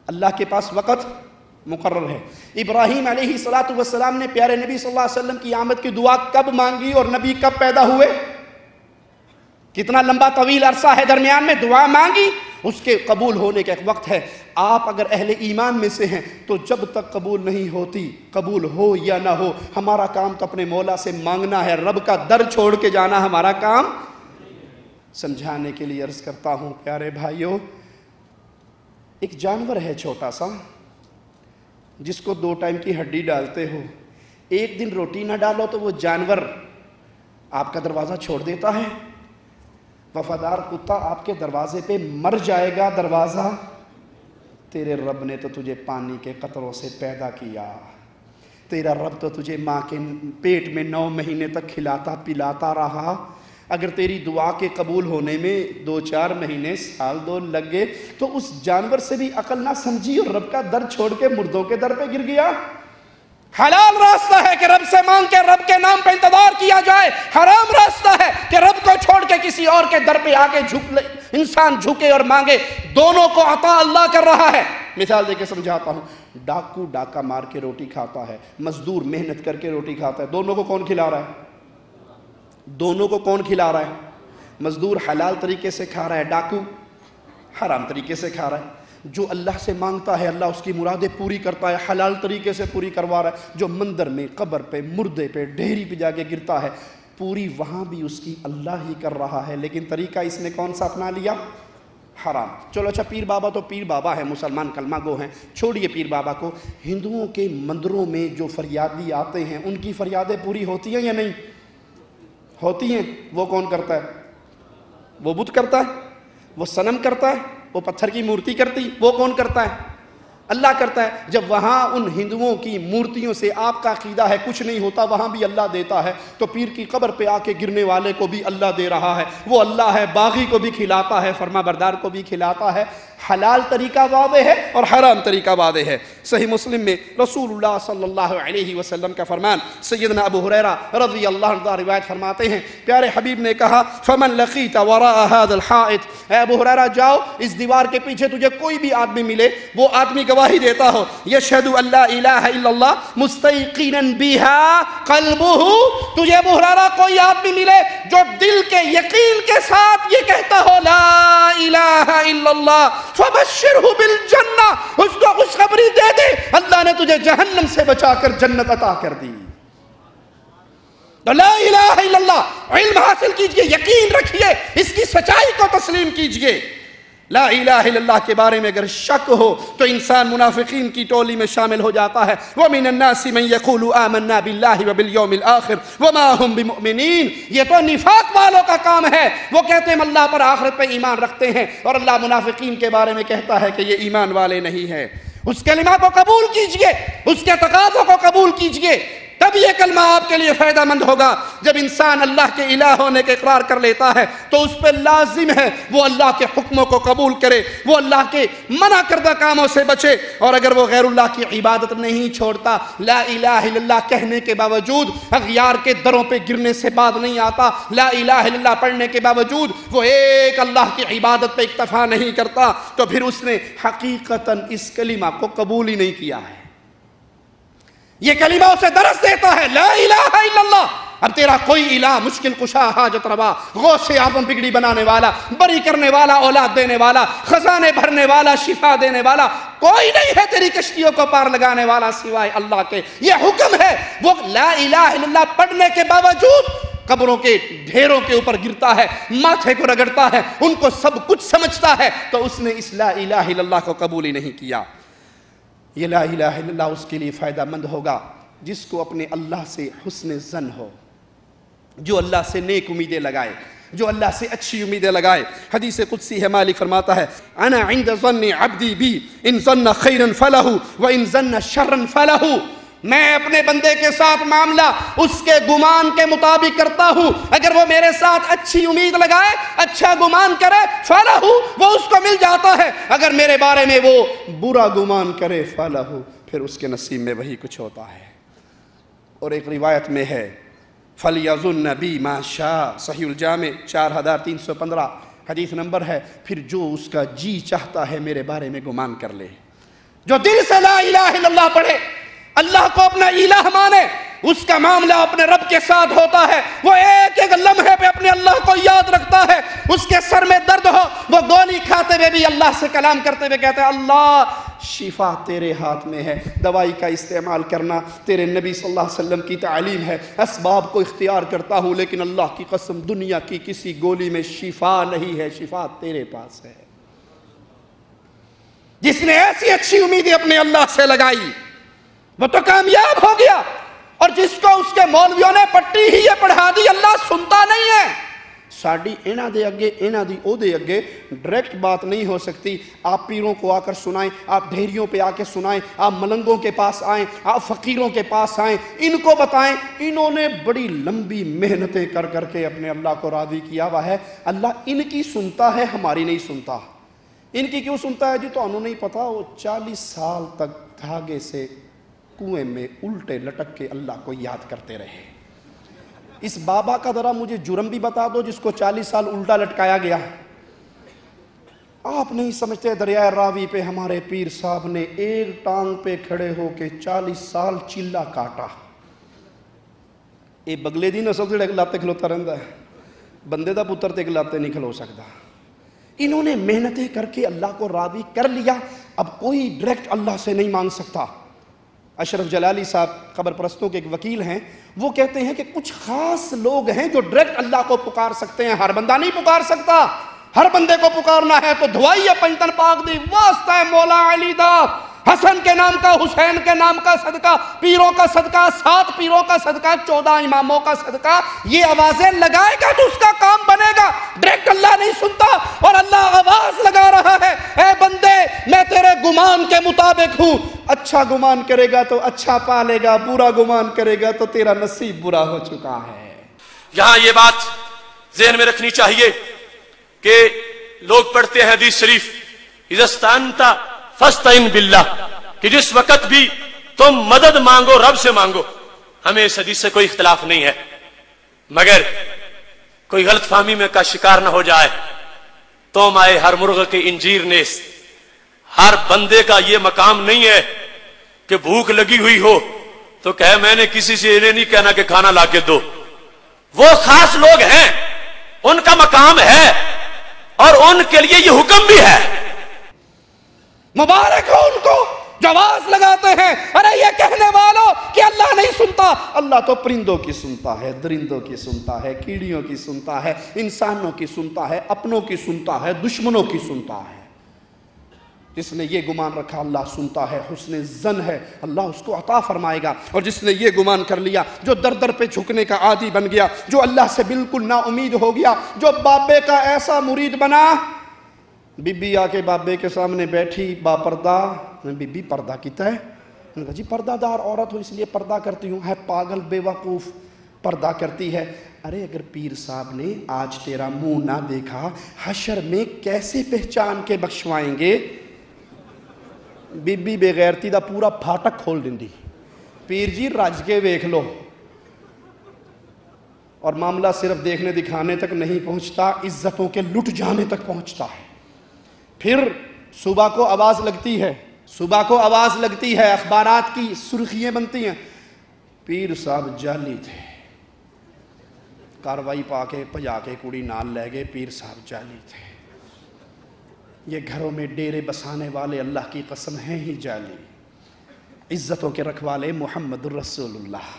अल्लाह के पास वक़्त मुकर्रर है। इब्राहीम अलैहिस्सलातु वस्सलाम ने प्यारे नबी सल्लल्लाहु अलैहि वसल्लम की आमद की दुआ कब मांगी और नबी कब पैदा हुए? कितना लंबा तवील अरसा है दरमियान में, दुआ मांगी, उसके कबूल होने का एक वक्त है। आप अगर अहले ईमान में से हैं तो जब तक कबूल नहीं होती, कबूल हो या ना हो, हमारा काम तो अपने मौला से मांगना है, रब का दर छोड़ के जाना हमारा काम। समझाने के लिए अर्ज करता हूँ प्यारे भाइयों, एक जानवर है छोटा सा जिसको 2 टाइम की हड्डी डालते हो, एक दिन रोटी ना डालो तो वो जानवर आपका दरवाज़ा छोड़ देता है। वफादार कुत्ता आपके दरवाजे पे मर जाएगा, दरवाज़ा तेरे रब ने तो तुझे पानी के कतरों से पैदा किया, तेरा रब तो तुझे माँ के पेट में 9 महीने तक खिलाता पिलाता रहा। अगर तेरी दुआ के कबूल होने में 2-4 महीने साल 2 लग गए तो उस जानवर से भी अकल ना समझी और रब का दर छोड़ के मुर्दों के दर पे गिर गया। हलाल रास्ता है कि रब से मांग के रब के नाम पे इंतजार किया जाए, हराम रास्ता है कि रब को छोड़ के किसी और के दर पे आके झुक इंसान झुके और मांगे। दोनों को अता अल्लाह कर रहा है। मिसाल देके समझाता हूँ, डाकू डाका मार के रोटी खाता है, मजदूर मेहनत करके रोटी खाता है, दोनों को कौन खिला रहा है? दोनों को कौन खिला रहा है? मजदूर हलाल तरीके से खा रहा है, डाकू हराम तरीके से खा रहा है। जो अल्लाह से मांगता है अल्लाह उसकी मुरादें पूरी करता है, हलाल तरीके से पूरी करवा रहा है। जो मंदिर में, कब्र पे, मुर्दे पे, ढेरी पे जाके गिरता है, पूरी वहाँ भी उसकी अल्लाह ही कर रहा है। लेकिन तरीका इसने कौन सा अपना लिया? हराम। चलो अच्छा, पीर बाबा तो पीर बाबा है, मुसलमान कलमा गो हैं, छोड़िए पीर बाबा को। हिंदुओं के मंदिरों में जो फरियादी आते हैं उनकी फरियादें पूरी होती हैं या नहीं होती हैं? वो कौन करता है? वो बुत करता है, वो सनम करता है, वो पत्थर की मूर्ति करती, वो कौन करता है? अल्लाह करता है। जब वहाँ उन हिंदुओं की मूर्तियों से आपका अकीदा है कुछ नहीं होता, वहाँ भी अल्लाह देता है, तो पीर की कब्र पे आके गिरने वाले को भी अल्लाह दे रहा है। वो अल्लाह है, बागी को भी खिलाता है, फर्मा बरदार को भी खिलाता है। हलाल तरीका वादे है और हराम तरीका वादे है। सही मुस्लिम में रसूलुल्लाह सल्लल्लाहु अलैहि वसल्लम का फरमान, सैयदना अबू हुरैरा रज़ी अल्लाह अन्हु रिवायत फरमाते हैं, प्यारे हबीब ने कहा, फमन लक़ीत वरा हाज़ल हाइत, ऐ अबू हुरैरा जाओ इस दीवार के पीछे तुझे कोई भी आदमी मिले, वो आदमी गवाही देता हो, यशहदु अल्ला इलाहा इल्लल्लाह मुस्तयक़िनन बिहा क़ल्बुहु, तुझे अबू हुरैरा कोई आदमी मिले जो दिल के यकीन के साथ ये कहता हो ला इलाहा इल्लल्लाह, फबश्शिरहु बिल जन्ना, उसको खुशखबरी दे दे अल्लाह ने तुझे जहन्नम से बचाकर जन्नत अता कर दी। ला इलाहा इल्लल्लाह, इल्म हासिल कीजिए, यकीन रखिए, इसकी सच्चाई को तस्लीम कीजिए। ला इलाहा इल्लल्लाह के बारे में अगर शक हो तो इंसान मुनाफिकीन की टोली में शामिल हो जाता है। व मिनन्नासि मन यक़ूलु आमन्ना बिल्लाहि व बिल यौमिल आखिर व मा हुम बिमुमिनीन, ये तो निफाक वालों का काम है। वो कहते हैं अल्लाह पर, आखिरत पर ईमान रखते हैं, और अल्लाह मुनाफिकीन के बारे में कहता है कि ये ईमान वाले नहीं है। उस कलिमा को कबूल कीजिए, उसके तकाज़ों को कबूल कीजिए, तब ये कलमा आपके लिए फ़ायदामंद होगा। जब इंसान अल्लाह के इला होने के इकरार कर लेता है तो उस पर लाजिम है वो अल्लाह के हुक्मों को कबूल करे, वो अल्लाह के मना करदा कामों से बचे। और अगर वो गैरुल्लाह की इबादत नहीं छोड़ता, ला इलाहा इल्लल्लाह कहने के बावजूद अगयार के दरों पर गिरने से बाज नहीं आता, ला इलाहा इल्लल्लाह पढ़ने के बावजूद वो एक अल्लाह की इबादत पर इक्तफ़ा नहीं करता, तो फिर उसने हकीकतन इस कलिमा को कबूल ही नहीं किया है। ये कलिमा उसे दरस देता है, ला इलाहा इल्लल्लाह। अब तेरा कोई इला, मुश्किल कुशा, हाजत रवा, गौसे आजम, बिगड़ी बनाने वाला, बरी करने वाला, औलाद देने वाला, खजाने भरने वाला, शिफा देने वाला कोई नहीं है तेरी कश्तियों को पार लगाने वाला सिवाय अल्लाह के। ये हुक्म है। वो ला इलाहा इल्लल्लाह पढ़ने के बावजूद कब्रों के ढेरों के ऊपर गिरता है, माथे को रगड़ता है, उनको सब कुछ समझता है, तो उसने इस ला इलाहा इल्लल्लाह को कबूल ही नहीं किया। ये ला इलाहा इल्लल्लाह उसके लिए फ़ायदामंद होगा जिसको अपने अल्लाह से हुस्न ज़न हो, जो अल्लाह से नेक उम्मीदें लगाए, जो अल्लाह से अच्छी उम्मीदें लगाए। हदीस कुदसी है, मालिक फरमाता है, अना इंद ज़न्न अब्दी बी, इन ज़न्न खैरन फलहु व इन ज़न्न शर्रन फलहु। मैं अपने बंदे के साथ मामला उसके गुमान के मुताबिक करता हूँ। अगर वो मेरे साथ अच्छी उम्मीद लगाए, अच्छा गुमान करे, फलाहू, वो उसको मिल जाता है। अगर मेरे बारे में वो बुरा गुमान करे, फलाहू, फिर उसके नसीब में वही कुछ होता है। और एक रिवायत में है फलियाजुन नबी माशाह, सही जामे 4315 हदीस नंबर है, फिर जो उसका जी चाहता है मेरे बारे में गुमान कर ले। जो दिल से ला इलाहा इल्लल्लाह पढ़े, अल्लाह को अपना इलाह माने, उसका मामला अपने रब के साथ होता है। वो एक एक लम्हे पे अपने अल्लाह को याद रखता है। उसके सर में दर्द हो, वो गोली खाते हुए भी अल्लाह से कलाम करते हुए कहते हैं अल्लाह शिफा तेरे हाथ में है, दवाई का इस्तेमाल करना तेरे नबी सल्लल्लाहु अलैहि वसल्लम की तालीम है। असबाब को इख्तियार करता हूँ लेकिन अल्लाह की कसम दुनिया की किसी गोली में शिफा नहीं है, शिफा तेरे पास है। जिसने ऐसी अच्छी उम्मीदें अपने अल्लाह से लगाई वो तो कामयाब हो गया। और जिसको उसके मौलवियों ने पट्टी ही ये पढ़ा दी, अल्लाह सुनता नहीं है। साड़ी इन्हां दे अगे इन्हां दी ओदे अगे डायरेक्ट बात नहीं हो सकती। आप पीरों को आकर सुनाएं, आप ढेरियों पे आके सुनाएं, आप मलंगों के पास आएं, आप फ़कीरों के पास आएं, इनको बताएं। इन्होंने बड़ी लंबी मेहनतें कर करके अपने अल्लाह को राज़ी किया हुआ है, अल्लाह इनकी सुनता है, हमारी नहीं सुनता। इनकी क्यों सुनता है जी? तो उन्होंने नहीं पता, वो 40 साल तक धागे से कुएँ में उल्टे लटक के अल्लाह को याद करते रहे। इस बाबा का जरा मुझे जुर्म भी बता दो जिसको 40 साल उल्टा लटकाया गया। आप नहीं समझते दरियाए रावी पे हमारे पीर साहब ने एक टांग पे खड़े होके 40 साल चिल्ला काटा। ये बगले दिन असल जेड़ा खिलाते खिलोता रहिंदा है, बंदे दा पुत्तर ते खिलाते नहीं खिलो सकता। इन्होंने मेहनतें करके अल्लाह को रावी कर लिया, अब कोई डायरेक्ट अल्लाह से नहीं मांग सकता। अशरफ जलाली साहब खबर परस्तों के एक वकील हैं, वो कहते हैं कि कुछ ख़ास लोग हैं जो डायरेक्ट अल्लाह को पुकार सकते हैं, हर बंदा नहीं पुकार सकता। हर बंदे को पुकारना है तो धुआई पंचतन पाक दी वास्ता है मौला अली दा, हसन के नाम का, हुसैन के नाम का सदका, पीरों का सदका, 7 पीरों का सदका, 14 इमामों का सदका। ये आवाज़ें लगाएगा तो उसका काम बनेगा। डायरेक्ट अल्लाह नहीं सुनता और अल्लाह आवाज़ लगा रहा है, ऐ बंदे मैं तेरे गुमान के मुताबिक हूँ। अच्छा गुमान करेगा तो अच्छा पालेगा, बुरा गुमान करेगा तो तेरा नसीब बुरा हो चुका है। यहाँ ये बात ज़हन में रखनी चाहिए कि लोग पढ़ते हैं हदीस शरीफ इज़स्तान्ता फस्तईन बिल्लाह, कि जिस वक़्त भी तुम मदद मांगो रब से मांगो। हमें इस हदीस से कोई इख्तलाफ नहीं है, मगर कोई गलत फहमी में का शिकार ना हो जाए। तुम आए हर मुर्ग के इंजीर नेस। हर बंदे का यह मकाम नहीं है कि भूख लगी हुई हो तो कहे मैंने किसी से ये नहीं कहना कि खाना लाके दो। वो खास लोग हैं, उनका मकाम है और उनके लिए ये हुक्म भी है। मुबारक हो उनको जो आवाज लगाते हैं। अरे ये कहने वालों कि अल्लाह नहीं सुनता, अल्लाह तो परिंदों की सुनता है, दरिंदों की सुनता है, कीड़ियों की सुनता है, इंसानों की सुनता है, अपनों की सुनता है, दुश्मनों की सुनता है। जिसने ये गुमान रखा अल्लाह सुनता है, हुस्न जन है, अल्लाह उसको अता फरमाएगा। और जिसने ये गुमान कर लिया, जो दर दर पे झुकने का आदी बन गया, जो अल्लाह से बिल्कुल ना उम्मीद हो गया, जो बाबे का ऐसा मुरीद बना, बीबी आके बाबे के सामने बैठी, बापर्दा, बीबी पर्दा कितना है? मैंने कहा जी पर्दादार औरत हो इसलिए पर्दा करती हूँ। है पागल बेवकूफ़, पर्दा करती है। अरे अगर पीर साहब ने आज तेरा मुँह ना देखा, हशर में कैसे पहचान के बख्शवाएंगे? बीबी बेगैरती का पूरा फाटक खोल दी, पीर जी रज के वेख लो। और मामला सिर्फ देखने दिखाने तक नहीं पहुंचता, इज्जतों के लुट जाने तक पहुंचता है। फिर सुबह को आवाज़ लगती है, सुबह को आवाज़ लगती है, अखबारात की सुर्खियां बनती हैं, पीर साहब जाली थे, कार्रवाई पाके भजा के कुड़ी नाल लै गए, पीर साहब जाली थे। ये घरों में डेरे बसाने वाले अल्लाह की कसम हैं ही जाली। इज़्ज़तों के रखवाले मुहम्मद रसूलुल्लाह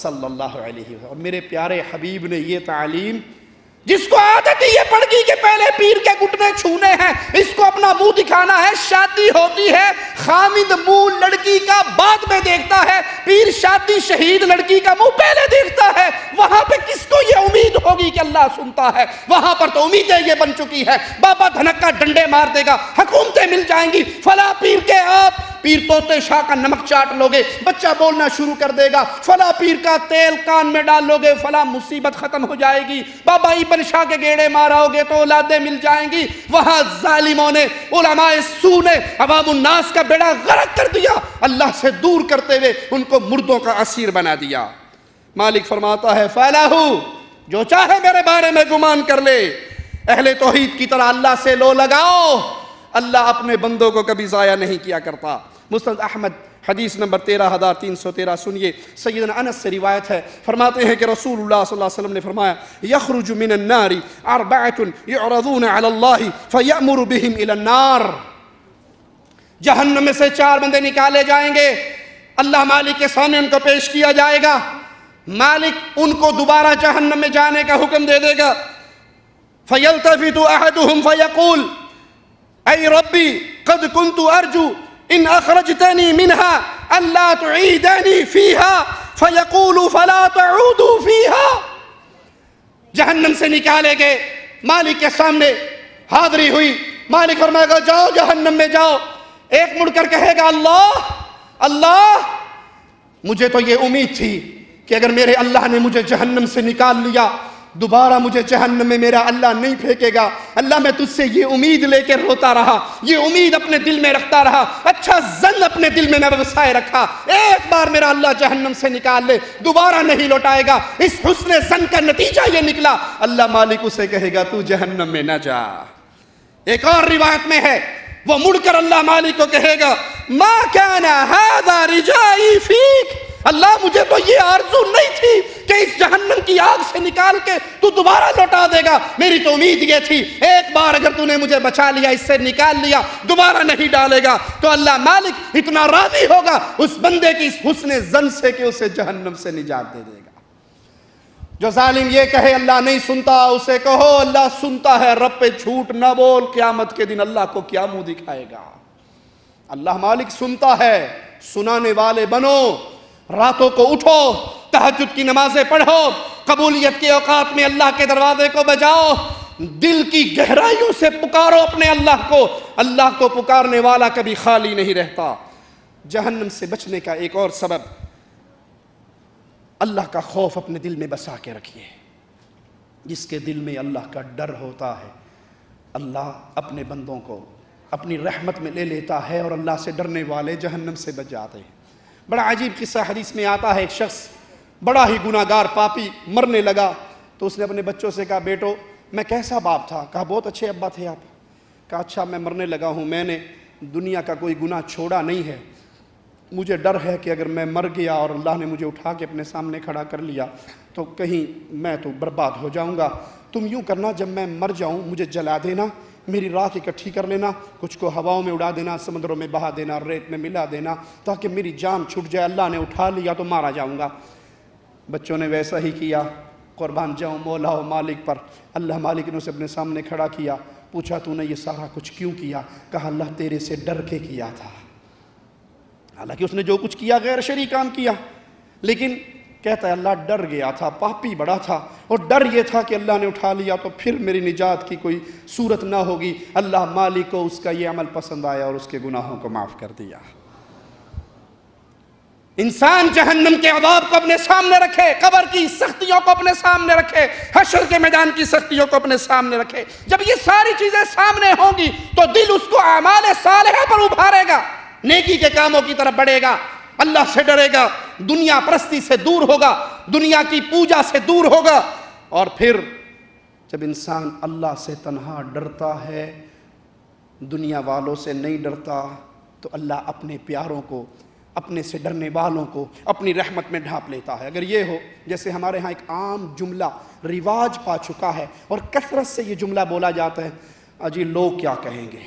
सल्लल्लाहु अलैहि वसल्लम। मेरे प्यारे हबीब ने ये तालीम, जिसको आदत ही ये पड़ गई कि पहले पीर के घुटने छूने हैं, इसको अपना मुंह दिखाना है। शादी होती है, खामिद मुंह लड़की का बाद में देखता है, पीर शादी शहीद लड़की का मुंह पहले देखता है। वहां पे किसको ये उम्मीद होगी कि अल्लाह सुनता है? वहां पर तो उम्मीदें ये बन चुकी है बाबा धनक का डंडे मार देगा, हुकूमतें मिल जाएंगी, फला पीर के आप पीर तोते शाह का नमक चाट लोगे, बच्चा बोलना शुरू कर देगा, फला पीर का तेल कान में डाल लोगे, फला मुसीबत खत्म हो जाएगी, बाबा इबन शाह के गेड़े माराओगे तो औलादें मिल जाएंगी। वहां जालिमों ने, उलमाए सू ने अवामुन्नास का बेड़ा गरक कर दिया, अल्लाह से दूर करते हुए उनको मुर्दों का असीर बना दिया। मालिक फरमाता है फलाहू, जो चाहे मेरे बारे में गुमान कर ले। अहले तौहीद की तरह अल्लाह से लो लगाओ, अल्लाह अपने बंदों को कभी ज़ाया नहीं किया करता। मुस्नद अहमद हदीस नंबर 13,313 सुनिए। सैयदना अनस से रिवायत है, फरमाते हैं कि रसूलुल्लाह सल्लल्लाहु अलैहि वसल्लम ने फरमाया यखरुजु मिनन नारी अरबअतुन युरदून अला अल्लाह फयअमुरु बिहिम इला नार। जहन्नम में से चार बंदे निकाले जाएंगे, अल्लाह मालिक के सामने उनको पेश किया जाएगा, मालिक उनको दोबारा जहन्नम में जाने का हुक्म दे देगा। फयल्तफितु अहदुहुम फयकूल ऐ रब्बी कद कुंतु अर्जू इन अखरजतनी मिनहा अल्ला तुईदनी फीहा फयकूलु फला तऊदु फीहा। जहन्नम से निकाले गए, मालिक के सामने हाजिरी हुई, मालिक फरमाएगा जाओ जहन्नम में जाओ। एक मुड़कर कहेगा अल्लाह अल्लाह, मुझे तो ये उम्मीद थी कि अगर मेरे अल्लाह ने मुझे जहन्नम से निकाल लिया, दोबारा मुझे जहन्नम में मेरा अल्लाह नहीं फेंकेगा। अल्लाह मैं तुझसे ये उम्मीद लेकर रोता रहा, ये उम्मीद अपने दिल में रखता रहा, अच्छा जन अपने दिल में मैं बसाए रखा, एक बार मेरा अल्लाह जहन्नम से निकाल ले दोबारा नहीं लौटाएगा। इस हुस्ने जन का नतीजा ये निकला, अल्लाह मालिक उसे कहेगा तू जहन्नम में ना जा। एक और रिवायत में है, वह मुड़कर अल्लाह मालिक को कहेगा मा काना हादा रिजाई फीक, अल्लाह मुझे तो ये आरजू नहीं थी कि इस जहन्नम की आग से निकाल के तू दोबारा लौटा देगा, मेरी तो उम्मीद ये थी एक बार अगर तूने मुझे बचा लिया, इससे निकाल लिया, दोबारा नहीं डालेगा। तो अल्लाह मालिक इतना राजी होगा उस बंदे की इस हुस्ने ज़न से कि उसे जहन्नम से निजात दे देगा। जो जालिम ये कहे अल्लाह नहीं सुनता, उसे कहो अल्लाह सुनता है, रब पे झूठ ना बोल, क़यामत के दिन अल्लाह को क्या मुँह दिखाएगा। अल्लाह मालिक सुनता है, सुनाने वाले बनो, रातों को उठो, तहज्जुद की नमाजें पढ़ो, कबूलियत के औकात में अल्लाह के दरवाजे को बजाओ, दिल की गहराइयों से पुकारो अपने अल्लाह को। अल्लाह को पुकारने वाला कभी खाली नहीं रहता। जहन्नम से बचने का एक और सबब, अल्लाह का खौफ अपने दिल में बसा के रखिए। जिसके दिल में अल्लाह का डर होता है, अल्लाह अपने बंदों को अपनी रहमत में ले लेता है और अल्लाह से डरने वाले जहन्नम से बच जाते हैं। बड़ा अजीब किस्सा हदीस में आता है, एक शख्स बड़ा ही गुनाहगार पापी मरने लगा, तो उसने अपने बच्चों से कहा बेटो मैं कैसा बाप था? कहा बहुत अच्छे अब्बा थे आप। कहा अच्छा मैं मरने लगा हूँ, मैंने दुनिया का कोई गुनाह छोड़ा नहीं है, मुझे डर है कि अगर मैं मर गया और अल्लाह ने मुझे उठा के अपने सामने खड़ा कर लिया तो कहीं मैं तो बर्बाद हो जाऊँगा। तुम यूँ करना जब मैं मर जाऊँ मुझे जला देना, मेरी राख इकट्ठी कर लेना, कुछ को हवाओं में उड़ा देना, समुद्रों में बहा देना, रेत में मिला देना, ताकि मेरी जान छूट जाए, अल्लाह ने उठा लिया तो मारा जाऊंगा। बच्चों ने वैसा ही किया, कुर्बान जाऊँ मौला व मालिक पर। अल्लाह मालिक ने उसे अपने सामने खड़ा किया, पूछा तूने ये सारा कुछ क्यों किया? कहा अल्लाह तेरे से डर के किया था। हालांकि उसने जो कुछ किया गैर शरई काम किया, लेकिन कहता है अल्लाह डर गया था, पापी बड़ा था, और डर ये था कि अल्लाह ने उठा लिया तो फिर मेरी निजात की कोई सूरत ना होगी। अल्लाह मालिक को उसका ये अमल पसंद आया और उसके गुनाहों को माफ़ कर दिया। इंसान जहन्नम के अज़ाब को अपने सामने रखे, कब्र की सख्तियों को अपने सामने रखे, हश्र के मैदान की सख्तियों को अपने सामने रखे। जब ये सारी चीज़ें सामने होंगी तो दिल उसको आमाल सालेहा पर उभारेगा, नेकी के कामों की तरफ बढ़ेगा, अल्लाह से डरेगा, दुनिया परस्ती से दूर होगा, दुनिया की पूजा से दूर होगा। और फिर जब इंसान अल्लाह से तन्हा डरता है, दुनिया वालों से नहीं डरता, तो अल्लाह अपने प्यारों को, अपने से डरने वालों को अपनी रहमत में ढांप लेता है। अगर ये हो, जैसे हमारे यहाँ एक आम जुमला रिवाज पा चुका है और कसरत से ये जुमला बोला जाता है, अजी लोग क्या कहेंगे,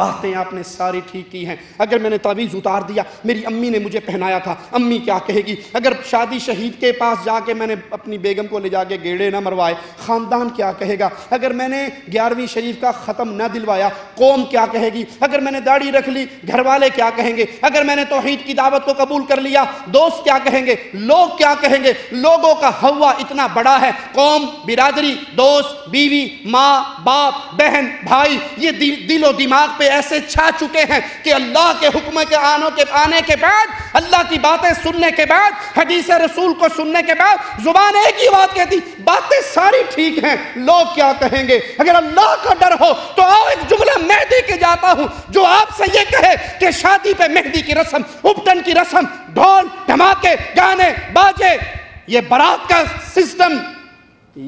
बातें आपने सारी ठीक की हैं, अगर मैंने तावीज़ उतार दिया, मेरी अम्मी ने मुझे पहनाया था, अम्मी क्या कहेगी, अगर शादी शहीद के पास जाके मैंने अपनी बेगम को ले जाके गेड़े ना मरवाए, ख़ानदान क्या कहेगा, अगर मैंने 11वीं शरीफ का ख़त्म ना दिलवाया, कौम क्या कहेगी, अगर मैंने दाढ़ी रख ली, घर वाले क्या कहेंगे, अगर मैंने तौहीद की दावत को कबूल कर लिया, दोस्त क्या कहेंगे, लोग क्या कहेंगे। लोगों का हवा इतना बड़ा है, कौम, बिरादरी, दोस्त, बीवी, माँ बाप, बहन भाई, ये दिलो दिमाग पे ऐसे छा चुके हैं कि अल्लाह के हुक्म के आने के बाद, अल्लाह की बातें सुनने के बाद, हदीस रसूल को सुनने के बाद जुबान एक ही बात कहती, बातें सारी ठीक हैं, लोग क्या कहेंगे। अगर अल्लाह का डर हो तो आओ एक जुमला मैं दे के जाता हूं जो आपसे ये कहे कि शादी पे मेहंदी की रस्म, उपटन की रस्म, ढोल धमाके, गाने बाजे, ये बारात का सिस्टम,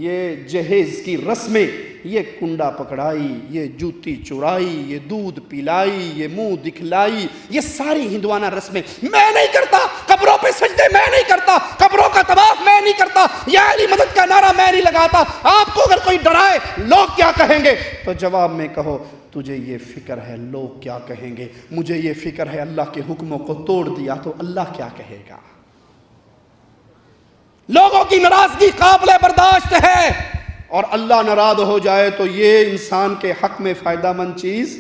ये जहेज की रस्में, ये कुंडा पकड़ाई, ये जूती चुराई, ये दूध पिलाई, ये मुंह दिखलाई, ये सारी हिंदवाना रस्में मैं नहीं करता, कब्रों पे सजदे मैं नहीं करता, कब्रों का तवाफ मैं नहीं करता, या अली मदद का नारा मैं नहीं लगाता। आपको अगर कोई डराए लोग क्या कहेंगे तो जवाब में कहो तुझे ये फिक्र है लोग क्या कहेंगे, मुझे ये फिक्र है अल्लाह के हुक्मों को तोड़ दिया तो अल्लाह क्या कहेगा। लोगों की नाराजगी काबिल बर्दाश्त है और अल्लाह नाराज हो जाए तो ये इंसान के हक में फ़ायदा मंद चीज़,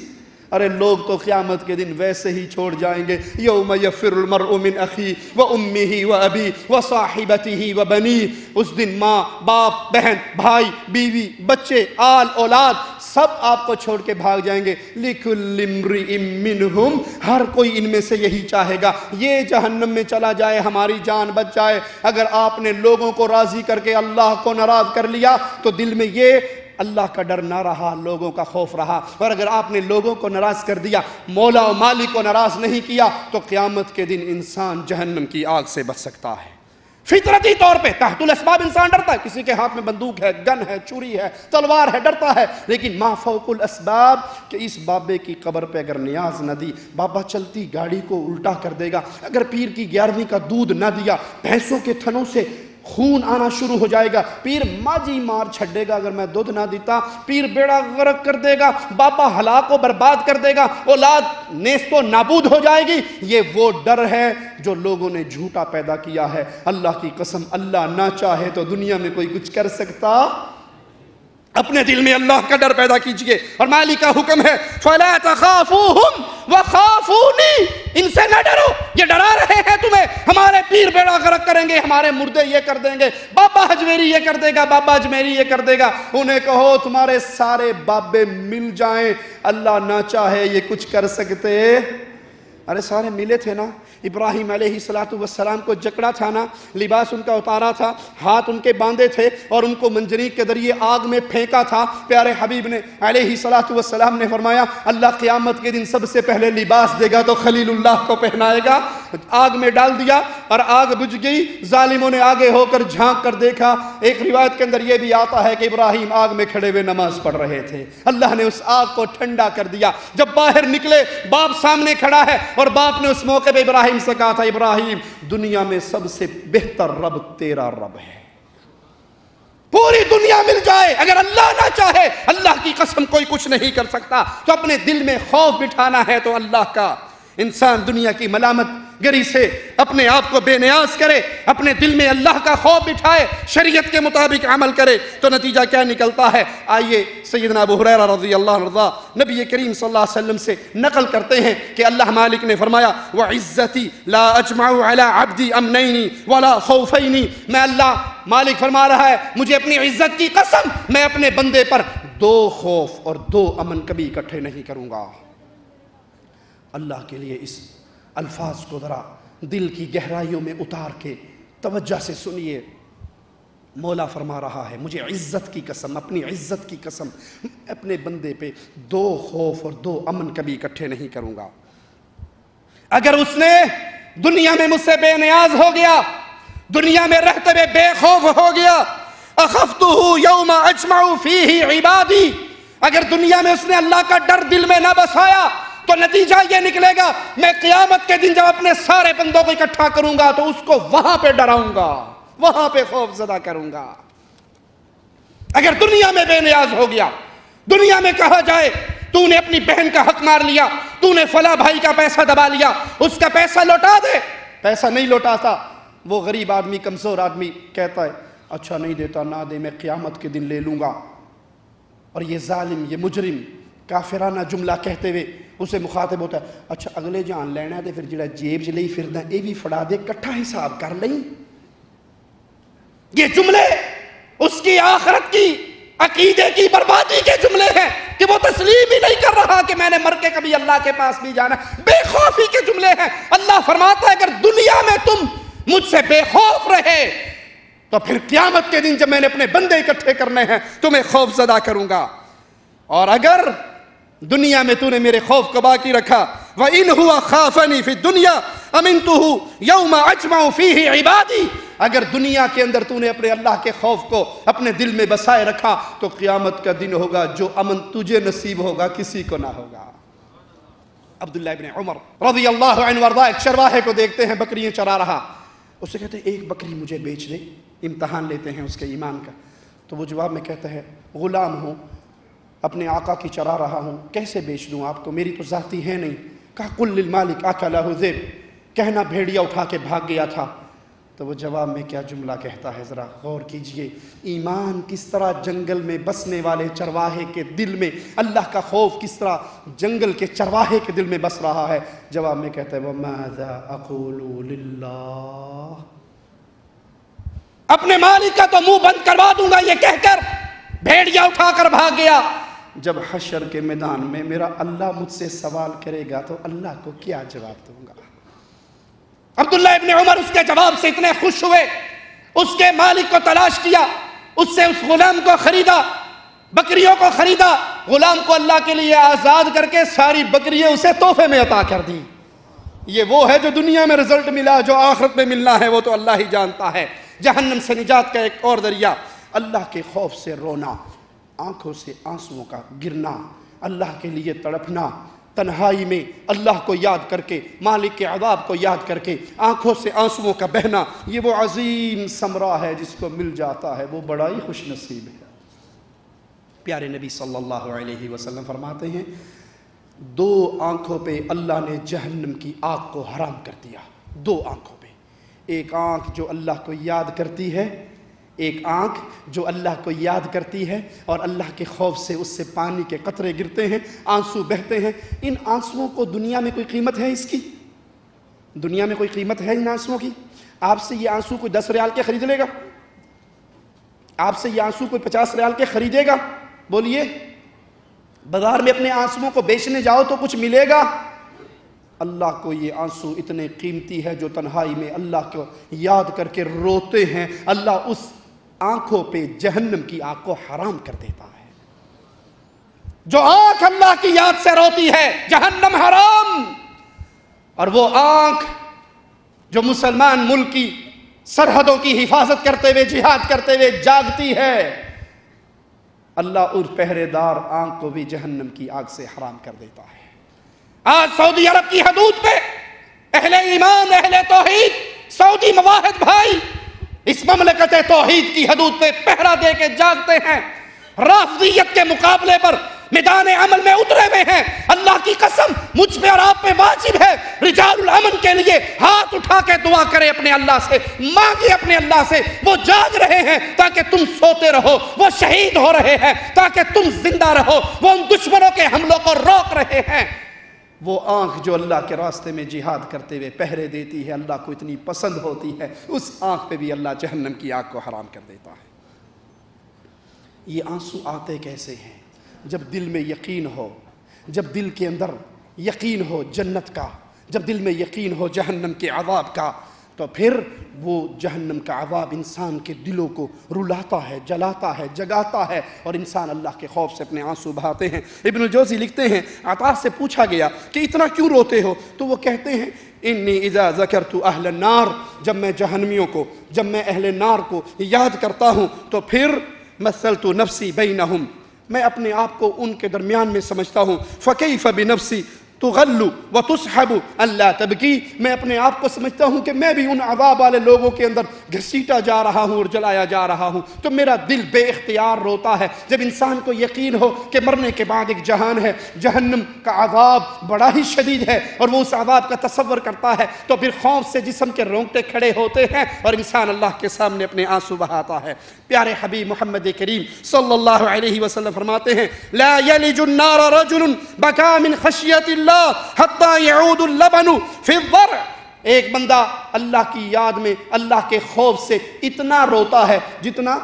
अरे लोग तो क़्यामत के दिन वैसे ही छोड़ जाएंगे। यौम यफ़िरुल मरउ मिन अख़ी व उम्मिही व अबी व साहिबतिही व बनी, उस दिन माँ बाप बहन भाई बीवी बच्चे आल औलाद सब आपको छोड़ के भाग जाएंगे। लिकुल्लि इम्रिइम मिनहुम, हर कोई इनमें से यही चाहेगा ये जहन्नम में चला जाए, हमारी जान बच जाए। अगर आपने लोगों को राज़ी करके अल्लाह को नाराज़ कर लिया तो दिल में ये अल्लाह का डर ना रहा, लोगों का खौफ रहा। और अगर आपने लोगों को नाराज़ कर दिया, मौला और मालिक को नाराज़ नहीं किया तो क़्यामत के दिन इंसान जहन्नम की आग से बच सकता है। फितरती तौर पे तहतुल असबाब इंसान डरता है, किसी के हाथ में बंदूक है, गन है, छुरी है, तलवार है, डरता है। लेकिन मा फौकुल असबाब के इस बाबे की कब्र पे अगर न्याज न दी, बाबा चलती गाड़ी को उल्टा कर देगा, अगर पीर की 11वीं का दूध न दिया भैंसों के थनों से खून आना शुरू हो जाएगा, पीर माजी मार छड़ेगा, अगर मैं दूध ना देता पीर बेड़ा गर्क कर देगा, बाबा हलाक को बर्बाद कर देगा, औलाद नेस्तो नाबूद हो जाएगी। ये वो डर है जो लोगों ने झूठा पैदा किया है। अल्लाह की कसम, अल्लाह ना चाहे तो दुनिया में कोई कुछ कर सकता। अपने दिल में अल्लाह का डर पैदा कीजिए और मालिक का हुक्म है फला तखाफूहुम वखाफूनी, इनसे ना डरो, ये डरा रहे हैं तुम्हें। हमारे पीर बेड़ा गर्क करेंगे, हमारे मुर्दे ये कर देंगे, बाबा अजमेरी ये कर देगा, बाबा अजमेरी ये कर देगा। उन्हें कहो तुम्हारे सारे बाबे मिल जाएं, अल्लाह ना चाहे ये कुछ कर सकते। अरे सारे मिले थे ना, इब्राहिम अलैहिस्सलाम को जकड़ा था ना, लिबास उनका उतारा था, हाथ उनके बांधे थे और उनको मंजरी के जरिए आग में फेंका था। प्यारे हबीब ने अलैहिस्सलाम ने फरमाया अल्लाह क़यामत के दिन सबसे पहले लिबास देगा तो खलीलुल्लाह को पहनाएगा। आग में डाल दिया और आग बुझ गई, जालिमों ने आगे होकर झांक कर देखा। एक रिवायत के अंदर यह भी आता है कि इब्राहिम आग में खड़े हुए नमाज पढ़ रहे थे, अल्लाह ने उस आग को ठंडा कर दिया। जब बाहर निकले बाप सामने खड़ा है और बाप ने उस मौके पे इब्राहिम से कहा था इब्राहिम दुनिया में सबसे बेहतर रब तेरा रब है। पूरी दुनिया मिल जाए अगर अल्लाह ना चाहे, अल्लाह की कसम कोई कुछ नहीं कर सकता। तो अपने दिल में खौफ बिठाना है तो अल्लाह का। इंसान दुनिया की मलामत गिरी से अपने आप को बेनियाज करे, अपने दिल में अल्लाह का खौफ बिठाए, शरीयत के मुताबिक अमल करे तो नतीजा क्या निकलता है। आइए सैयदना अबू हुरैरा रज़ियल्लाहु अन्हु नबी करीम सल्लल्लाहु अलैहि वसल्लम से नकल करते हैं कि अल्लाह मालिक ने फरमाया व इज़्ज़ती ला अजमाउ अला अब्दी अमनैनी वला खौफैनी, मैं अल्लाह मालिक फरमा रहा है मुझे अपनी इज्जत की कसम, मैं अपने बंदे पर दो खौफ और दो अमन कभी इकट्ठे नहीं करूँगा। अल्लाह के लिए इस अल्फाज को ज़रा दिल की गहराइयों में उतार के तवज्जो से सुनिए। मौला फरमा रहा है मुझे इज़्ज़त की कसम, अपनी इज़्ज़त की कसम, अपने बंदे पे दो खौफ और दो अमन कभी इकट्ठे नहीं करूँगा। अगर उसने दुनिया में मुझसे बेनियाज हो गया, दुनिया में रहते हुए बेखौफ हो गया, अखफ्तुहु यौमा अजमाउ फीही इबादी, अगर दुनिया में उसने अल्लाह का डर दिल में ना बसाया तो नतीजा ये निकलेगा मैं क़यामत के दिन जब अपने सारे बंदों को इकट्ठा करूंगा तो उसको वहां पे डराऊंगा, वहां पे खौफजदा करूंगा। अगर दुनिया में बेनियाज हो गया, दुनिया में कहा जाए तूने अपनी बहन का हक मार लिया, तूने फला भाई का पैसा दबा लिया, उसका पैसा लौटा दे, पैसा नहीं लौटाता, वो गरीब आदमी कमजोर आदमी कहता है अच्छा नहीं देता ना दे, मैं क़यामत के दिन ले लूंगा। और ये जालिम, ये मुजरिम काफिराना जुमला कहते हुए उसे मुखातिब होता है अच्छा अगले जान लैना तो फिर जो जेब च ले फिरदा यह भी फड़ा दे, कट्ठा हिसाब कर ले। ये जुमले उसकी आखरत की अकीदे की बर्बादी के जुमले हैं कि वो तस्लीम ही नहीं कर रहा कि मैंने मर के कभी अल्लाह के पास भी जाना। बेखौफी के जुमले हैं। अल्लाह फरमाता है अगर दुनिया में तुम मुझसे बेखौफ रहे तो फिर क़यामत के दिन जब मैंने अपने बंदे इकट्ठे करने हैं तो मैं खौफजदा करूंगा। और अगर दुनिया में तूने मेरे खौफ को बाकी रखा, व इन हुआ खाफनी फी दुनिया अमिनतुहु यौमा अजमाउ फीही इबादी, अगर दुनिया के अंदर तूने अपने अल्लाह के खौफ को अपने दिल में बसाए रखा तो क़यामत का दिन होगा जो अमन तुझे नसीब होगा किसी को ना होगा। अब्दुल्लाह इब्न उमर रज़ियल्लाहु अन्हु वर्दा एक चरवाहे को देखते हैं, बकरियाँ चरा रहा। उससे कहते हैं एक बकरी मुझे बेच दे, इम्तहान लेते हैं उसके ईमान का। तो वो जवाब में कहता है ग़ुलाम हूँ, अपने आका की चरा रहा हूँ, कैसे बेच दूँ आपको, मेरी तो ज़ाती है नहीं। कहा कुल लिल मालिक आका लहु ज़ेब, कहना भेड़िया उठा के भाग गया था। तो वो जवाब में क्या जुमला कहता है ज़रा गौर कीजिए। ईमान किस तरह जंगल में बसने वाले चरवाहे के दिल में, अल्लाह का खौफ किस तरह जंगल के चरवाहे के दिल में बस रहा है। जवाब में कहता है वमाज़ा अक़ूलु लिल्लाह, अपने मालिक का तो मुंह बंद करवा दूंगा ये कहकर भेड़िया उठाकर भाग गया। जब हशर के मैदान में मेरा अल्लाह मुझसे सवाल करेगा तो अल्लाह को क्या जवाब दूंगा। अब्दुल्लाह इब्न उमर उसके जवाब से इतने खुश हुए, उसके मालिक को तलाश किया, उससे उस गुलाम को खरीदा, बकरियों को खरीदा, गुलाम को अल्लाह के लिए आज़ाद करके सारी बकरियां उसे तोहफे में अता कर दी। ये वो है जो दुनिया में रिजल्ट मिला, जो आखिरत में मिलना है वो तो अल्लाह ही जानता है। जहन्नम से निजात का एक और दरिया, अल्लाह के खौफ से रोना, आंखों से आंसुओं का गिरना, अल्लाह के लिए तड़पना, तन्हाई में अल्लाह को याद करके, मालिक के अज़ाब को याद करके आंखों से आंसुओं का बहना, ये वो अजीम समरा है जिसको मिल जाता है, वो बड़ा ही खुश नसीब है। प्यारे नबी सल्लल्लाहु अलैहि वसल्लम फरमाते हैं दो आंखों पे अल्लाह ने जहन्नम की आग को हराम कर दिया। दो आंखों पे, एक आंख जो अल्लाह को याद करती है, एक आंख जो अल्लाह को याद करती है और अल्लाह के खौफ से उससे पानी के कतरे गिरते हैं, आंसू बहते हैं। इन आंसुओं को दुनिया में कोई कीमत है इसकी? दुनिया में कोई कीमत है इन आंसुओं की? आपसे ये आंसू कोई 10 रियाल के खरीद लेगा? आपसे ये आंसू कोई 50 रियाल के खरीदेगा? बोलिए, बाजार में अपने आंसुओं को बेचने जाओ तो कुछ मिलेगा? अल्लाह को ये आंसू इतने कीमती है जो तन्हाई में अल्लाह को याद करके रोते हैं, अल्लाह उस आंखों पे जहन्नम की आंख को हराम कर देता है। जो आंख अल्लाह की याद से रोती है जहन्नम हराम। और वो आंख जो मुसलमान मुल्क की सरहदों की हिफाजत करते हुए, जिहाद करते हुए जागती है, अल्लाह उस पहरेदार आंख को भी जहन्नम की आग से हराम कर देता है। आज सऊदी अरब की हदूद पे अहले ईमान, अहले तौहीद, सऊदी मवाहिद भाई इस ममलकत तौहीद की हदूद पे पहरा दे के जागते हैं, राफियत के मुकाबले पर मैदान अमल में उतरे हुए हैं। अल्लाह की कसम, मुझ पे और आप पे वाजिब है रिजालुल अमन के लिए हाथ उठा के दुआ करें अपने अल्लाह से, मांगे अपने अल्लाह से। वो जाग रहे हैं ताकि तुम सोते रहो, वो शहीद हो रहे हैं ताकि तुम जिंदा रहो, वो उन दुश्मनों के हमलों को रोक रहे हैं। वो आंख जो अल्लाह के रास्ते में जिहाद करते हुए पहरे देती है, अल्लाह को इतनी पसंद होती है, उस आंख पे भी अल्लाह जहन्नम की आग को हराम कर देता है। ये आंसू आते कैसे हैं? जब दिल में यकीन हो, जब दिल के अंदर यकीन हो जन्नत का, जब दिल में यकीन हो जहन्नम के अज़ाब का, तो फिर वो जहन्नम का अज़ाब इंसान के दिलों को रुलाता है, जलाता है, जगाता है और इंसान अल्लाह के खौफ से अपने आंसू बहाते हैं। इब्नुल जौज़ी लिखते हैं अता से पूछा गया कि इतना क्यों रोते हो, तो वो कहते हैं इन्नी इज़ा ज़करतु अहलन नार, जब मैं जहन्नमियों को, जब मैं अहले नार को याद करता हूँ तो फिर मसलतु नफ़सी बैनहुम, मैं अपने आप को उनके दरमियान में समझता हूँ। फ़कैफ़ बिनफ़सी तुगल्लू व तुसहबू अल्ला तबकी, मैं अपने आप को समझता हूँ कि मैं भी उन अज़ाब वाले लोगों के अंदर घसीटा जा रहा हूँ और जलाया जा रहा हूँ, तो मेरा दिल बेइख्तियार रोता है। जब इंसान को यकीन हो कि मरने के बाद एक जहान है, जहन्नम का अज़ाब बड़ा ही शदीद है और वो उस अज़ाब का तसव्वुर करता है, तो फिर खौफ से जिस्म के रोंगटे खड़े होते हैं और इंसान अल्लाह के सामने अपने आंसू बहाता है। प्यारे हबीब मोहम्मद करीम सल्लल्लाहु अलैहि वसल्लम फरमाते हैं ला यलिजुन नार रजुलन बका मिन खश्यतिल्लाह हत्ता यऊदुल लबनु फी ज़र, एक बंदा अल्लाह की याद में, अल्लाह के खौफ से इतना रोता है जितना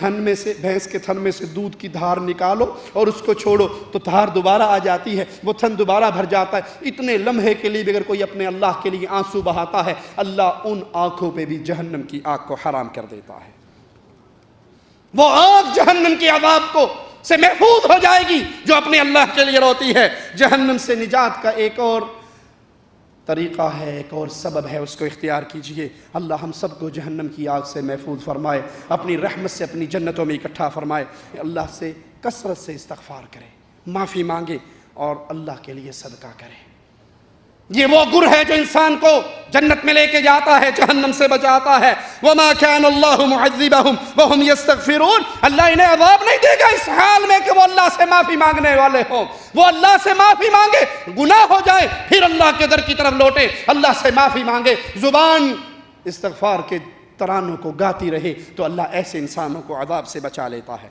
थन में से, भैंस के थन में से दूध की धार निकालो और उसको छोड़ो तो धार दोबारा आ जाती है, वो थन दोबारा भर जाता है। इतने लम्हे के लिए अगर कोई अपने अल्लाह के लिए आंसू बहाता है, अल्लाह उन आंखों पे भी जहन्नम की आग को हराम कर देता है। वो आग जहन्नम के अजाब को से महफूज हो जाएगी जो अपने अल्लाह के लिए रोती है। जहन्नम से निजात का एक और तरीक़ा है, एक और सबब है, उसको इख्तियार कीजिए। अल्लाह हम सब को जहन्नम की आग से महफूज फरमाए, अपनी रहमत से अपनी जन्नतों में इकट्ठा फरमाए। अल्लाह से कसरत से इस्तग़फ़ार करें, माफ़ी मांगे और अल्लाह के लिए सदका करें। ये वो गुर है जो इंसान को जन्नत में लेके जाता है, जहन्नम से बचाता है। वमा कान अल्लाहु मुअज़्ज़िबहुम वहुम यस्तग़फ़िरून। अल्लाह इन्हें अज़ाब नहीं देगा इस हाल में कि वो अल्लाह से माफ़ी मांगने वाले हों। वो अल्लाह से माफ़ी मांगे, गुनाह हो जाए, फिर अल्लाह के दर की तरफ लौटे, अल्लाह से माफ़ी मांगे, ज़ुबान इस्तग़फ़ार के तरानों को गाती रहे तो अल्लाह ऐसे इंसानों को अज़ाब से बचा लेता है।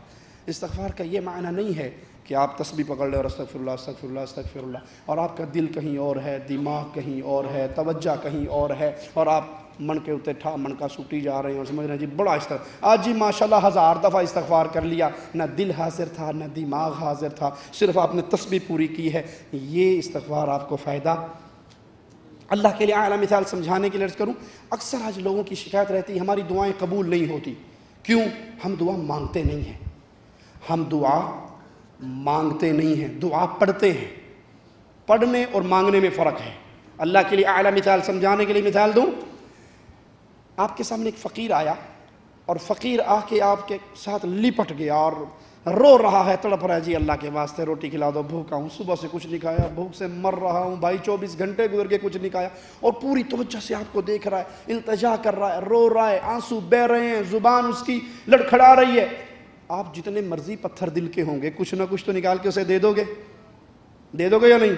इस्तग़फ़ार का ये माना नहीं है कि आप तस्बीह पकड़ लें और अस्तग़फ़िरुल्लाह अस्तग़फ़िरुल्लाह अस्तग़फ़िरुल्लाह और आपका दिल कहीं और है, दिमाग कहीं और है, तवज्जो कहीं और है और आप मन के उते ठा मनका सूटी जा रहे हैं और समझ रहे हैं जी बड़ा इस्तग़फ़ार, आज जी माशाल्लाह 1000 दफ़ा इस्तग़फ़ार कर लिया, ना दिल हाजिर था ना दिमाग हाजिर था, सिर्फ आपने तस्बीह पूरी की है। ये इस्तग़फ़ार आपको फ़ायदा अल्लाह के लिए आला मिसाल समझाने के लिए अर्ज़ करूँ, अक्सर आज लोगों की शिकायत रहती है हमारी दुआएँ कबूल नहीं होती। क्यों? हम दुआ मांगते नहीं हैं, हम दुआ मांगते नहीं हैं, दुआ पढ़ते हैं। पढ़ने और मांगने में फ़र्क है। अल्लाह के लिए आला मिसाल समझाने के लिए मिसाल दूँ, आपके सामने एक फ़कीर आया और फ़कीर आके आपके साथ लिपट गया और रो रहा है, तड़प रहा है, जी अल्लाह के वास्ते रोटी खिला दो, भूखा हूँ, सुबह से कुछ नहीं खाया, भूख से मर रहा हूँ भाई, 24 घंटे गुजर के कुछ नहीं खाया, और पूरी तवज्जो से आपको देख रहा है, इल्तिजा कर रहा है, रो रहा है, आंसू बह रहे हैं, ज़ुबान उसकी लड़खड़ा रही है। आप जितने मर्जी पत्थर दिल के होंगे कुछ ना कुछ तो निकाल के उसे दे दोगे, दे दोगे या नहीं?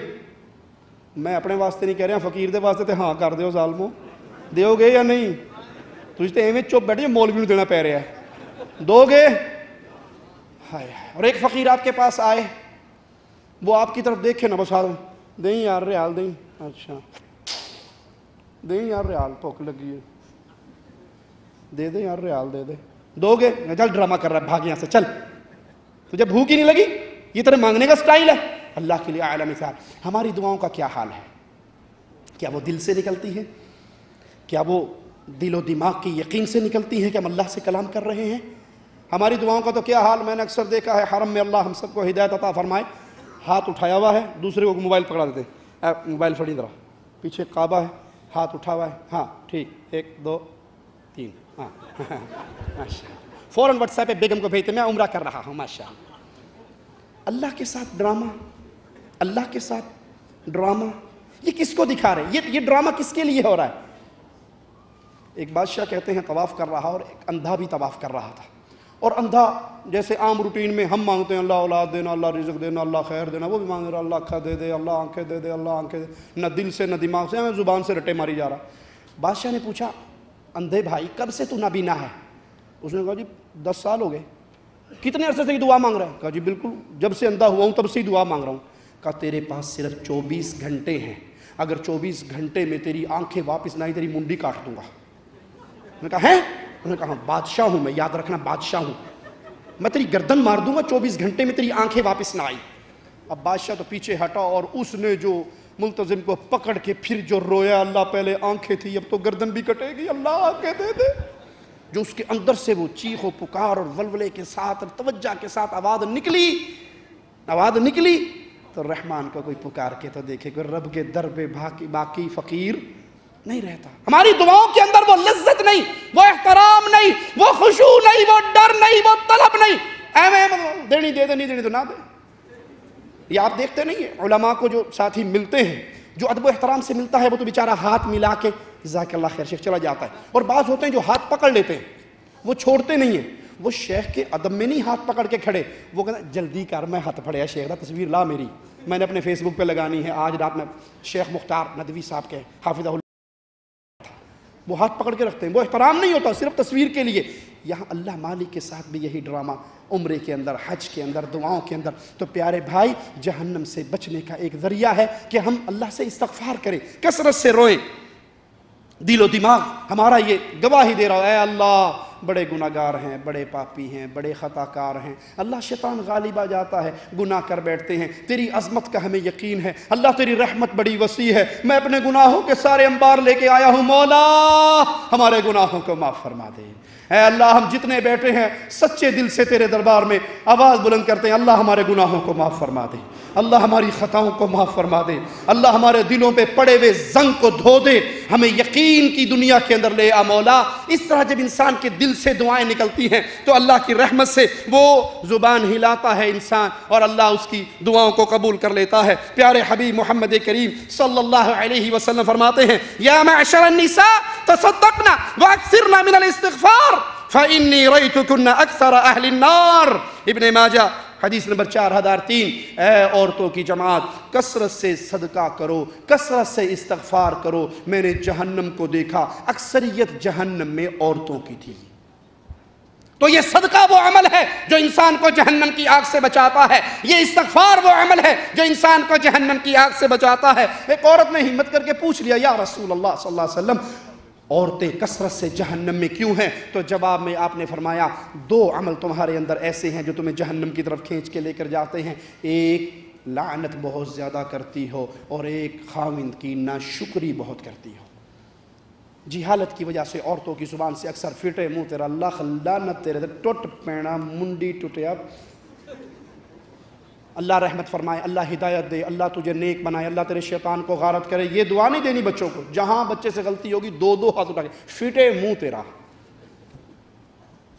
मैं अपने वास्ते नहीं कह रहा, फ़कीर दे वास्ते तो हाँ कर दो, जालमो दोगे या नहीं? तुझे एवं चुप बैठिए मौलवी देना पै रहा है, दोगे? हाय। और एक फ़कीर आपके पास आए, वो आपकी तरफ देखे ना, बस हाल दे यार रियाल दे, अच्छा दे यार रियाल, भूख लगी है, दे दे यार रियाल दे दे, दोगे? चल ड्रामा कर रहा है, भाग यहाँ से, चल तुझे भूख ही नहीं लगी, ये तेरे मांगने का स्टाइल है। अल्लाह के लिए आला मिसाल, हमारी दुआओं का क्या हाल है? क्या वो दिल से निकलती है? क्या वो दिलो दिमाग के यकीन से निकलती है कि हम अल्लाह से कलाम कर रहे हैं? हमारी दुआओं का तो क्या हाल, मैंने अक्सर देखा है हरम में, अल्लाह हम सबको हिदायत अता फरमाए, हाथ उठाया हुआ है, दूसरे को मोबाइल पकड़ा देते, मोबाइल फड़ी दरा, पीछे काबा है, हाथ उठा हुआ है, हाँ ठीक, 1 2 3 हाँ माशा, फ़ौरन व्हाट्सएप पे बेगम को भेजते मैं उम्रा कर रहा हूँ, माशा। अल्लाह के साथ ड्रामा, अल्लाह के साथ ड्रामा, ये किसको दिखा रहे? ये ड्रामा किसके लिए हो रहा है? एक बादशाह कहते हैं तवाफ़ कर रहा और एक अंधा भी तवाफ़ कर रहा था, और अंधा जैसे आम रूटीन में हम मांगते हैं अल्लाह औलाद देना, अल्लाह रिज़्क़ देना, अल्लाह खैर देना, वो भी मांग रहा, अल्लाह आँखें दे दे, अल्लाह आँखें दे दे, अल्लाह आँखें दे, न दिल से न दिमाग से, हमें ज़ुबान से रटे मारी जा रहा। बादशाह ने पूछा, अंधे भाई कब से तू नाबीना है? उसने कहा जी 10 साल हो गए। कितने अरसे से दुआ मांग रहा है? कहा जी बिल्कुल जब से अंधा हुआ हूँ तब से ही दुआ मांग रहा हूँ। कहा तेरे पास सिर्फ 24 घंटे हैं, अगर 24 घंटे में तेरी आंखें वापस ना आई तेरी मुंडी काट दूंगा। मैंने कहा हैं? उन्होंने कहा बादशाह हूँ मैं, याद रखना बादशाह हूँ मैं, तेरी गर्दन मार दूंगा 24 घंटे में तेरी आंखें वापस ना आई। अब बादशाह तो पीछे हटा और उसने जो मुल्तज़िम को पकड़ के फिर जो रोया, अल्लाह पहले आंखें थी अब तो गर्दन भी कटेगी, अल्लाह आंखें दे दे, जो उसके अंदर से वो चीखो पुकार और वलवले के साथ और तवज्जा के साथ आवाज़ निकली तो रहमान को कोई पुकार के तो देखे, कोई रब के दर पे बाकी फ़कीर नहीं रहता। हमारी दुआओं के अंदर वो लज्जत नहीं, वो एहतराम नहीं, वो खुशू नहीं, वो डर नहीं, वो तलब नहीं, एवं देनी दे देनी देनी तो ना दे। ये आप देखते नहीं है उलमा को जो साथी मिलते हैं जो अदब एहतराम से मिलता है वो तो बेचारा हाथ मिला के जज़ाकल्लाह खैर शेख चला जाता है, और बाज होते हैं जो हाथ पकड़ लेते हैं वो छोड़ते नहीं हैं, वो शेख के अदब में नहीं हाथ पकड़ के खड़े, वो कहते जल्दी कर मैं हाथ फड़े शेख दा तस्वीर ला मेरी, मैंने अपने फेसबुक पे लगानी है आज रात में, शेख मुख्तार नदवी साहब के हाफिज़हुल्लाह, वो हाथ पकड़ के रखते हैं, वो एहतराम नहीं होता सिर्फ तस्वीर के लिए। यहाँ अल्लाह मालिक के साथ भी यही ड्रामा, उम्रे के अंदर, हज के अंदर, दुआओं के अंदर। तो प्यारे भाई जहन्नम से बचने का एक ज़रिया है कि हम अल्लाह से इस्तग़फ़ार करें, कसरत से रोएं, दिलो दिमाग हमारा ये गवाही दे रहा है, अल्लाह बड़े गुनाहगार हैं, बड़े पापी हैं, बड़े खताकार हैं। अल्लाह शैतान गालिब आ जाता है, गुनाह कर बैठते हैं। तेरी अज़मत का हमें यकीन है, अल्लाह तेरी रहमत बड़ी वसी है। मैं अपने गुनाहों के सारे अंबार लेके आया हूँ, मौला हमारे गुनाहों को माफ़ फरमा दे। ऐ अल्लाह हम जितने बैठे हैं सच्चे दिल से तेरे दरबार में आवाज़ बुलंद करते हैं, अल्लाह हमारे गुनाहों को माफ़ फरमा दे, अल्लाह हमारी खताओं को माफ़ फरमा दे, अल्लाह हमारे दिलों पे पड़े हुए जंग को धो दे, हमें यकीन की दुनिया के अंदर ले आ मौला। इस तरह जब इंसान के दिल से दुआएं निकलती हैं तो अल्लाह की रहमत से वो ज़ुबान हिलाता है इंसान, और अल्लाह उसकी दुआओं को कबूल कर लेता है। प्यारे हबीब मोहम्मद करीम सल्लल्लाहु अलैहि वसल्लम फरमाते हैं, या माशर निसा तसद्दकना वाक्सिरना मिनल इस्तिगफार फइन्नी रईतुकुन्ना अक्सर अहलिन नार। इब्ने माजा हदीस नंबर 4003। ऐ औरतों की जमात, कसरत से सदका करो, कसरत से इस्तगफार करो। मैंने जहन्नम को देखा, अक्सरियत जहन्नम में औरतों की थी। तो ये सदका वो अमल है जो इंसान को जहन्नम की आग से बचाता है, ये इस्तगफार वो अमल है जो इंसान को जहन्नम की आग से बचाता है। एक औरत ने हिम्मत करके पूछ लिया, या रसूल अल्लाह सल्लल्लाहु अलैहि वसल्लम, औरतें कसरत से जहन्नम में क्यों हैं? तो जवाब में आपने फरमाया, दो अमल तुम्हारे अंदर ऐसे हैं जो तुम्हें जहन्नम की तरफ खींच के लेकर जाते हैं। एक लानत बहुत ज़्यादा करती हो और एक खाविंद की नाशुक्री बहुत करती हो। जिहालत की वजह से औरतों की ज़ुबान से अक्सर फिटे मुँह, तेरा अल्लाह लानत तेरे टुट पैणा मुंडी टुटया। अल्लाह रहमत फरमाए, अल्लाह हिदायत दे, अल्लाह तुझे नेक बनाए, अल्लाह तेरे शैतान को गारत करे। ये दुआ नहीं देनी बच्चों को, जहाँ बच्चे से गलती होगी दो दो हाथ उठा के, फिटे मुँह तेरा।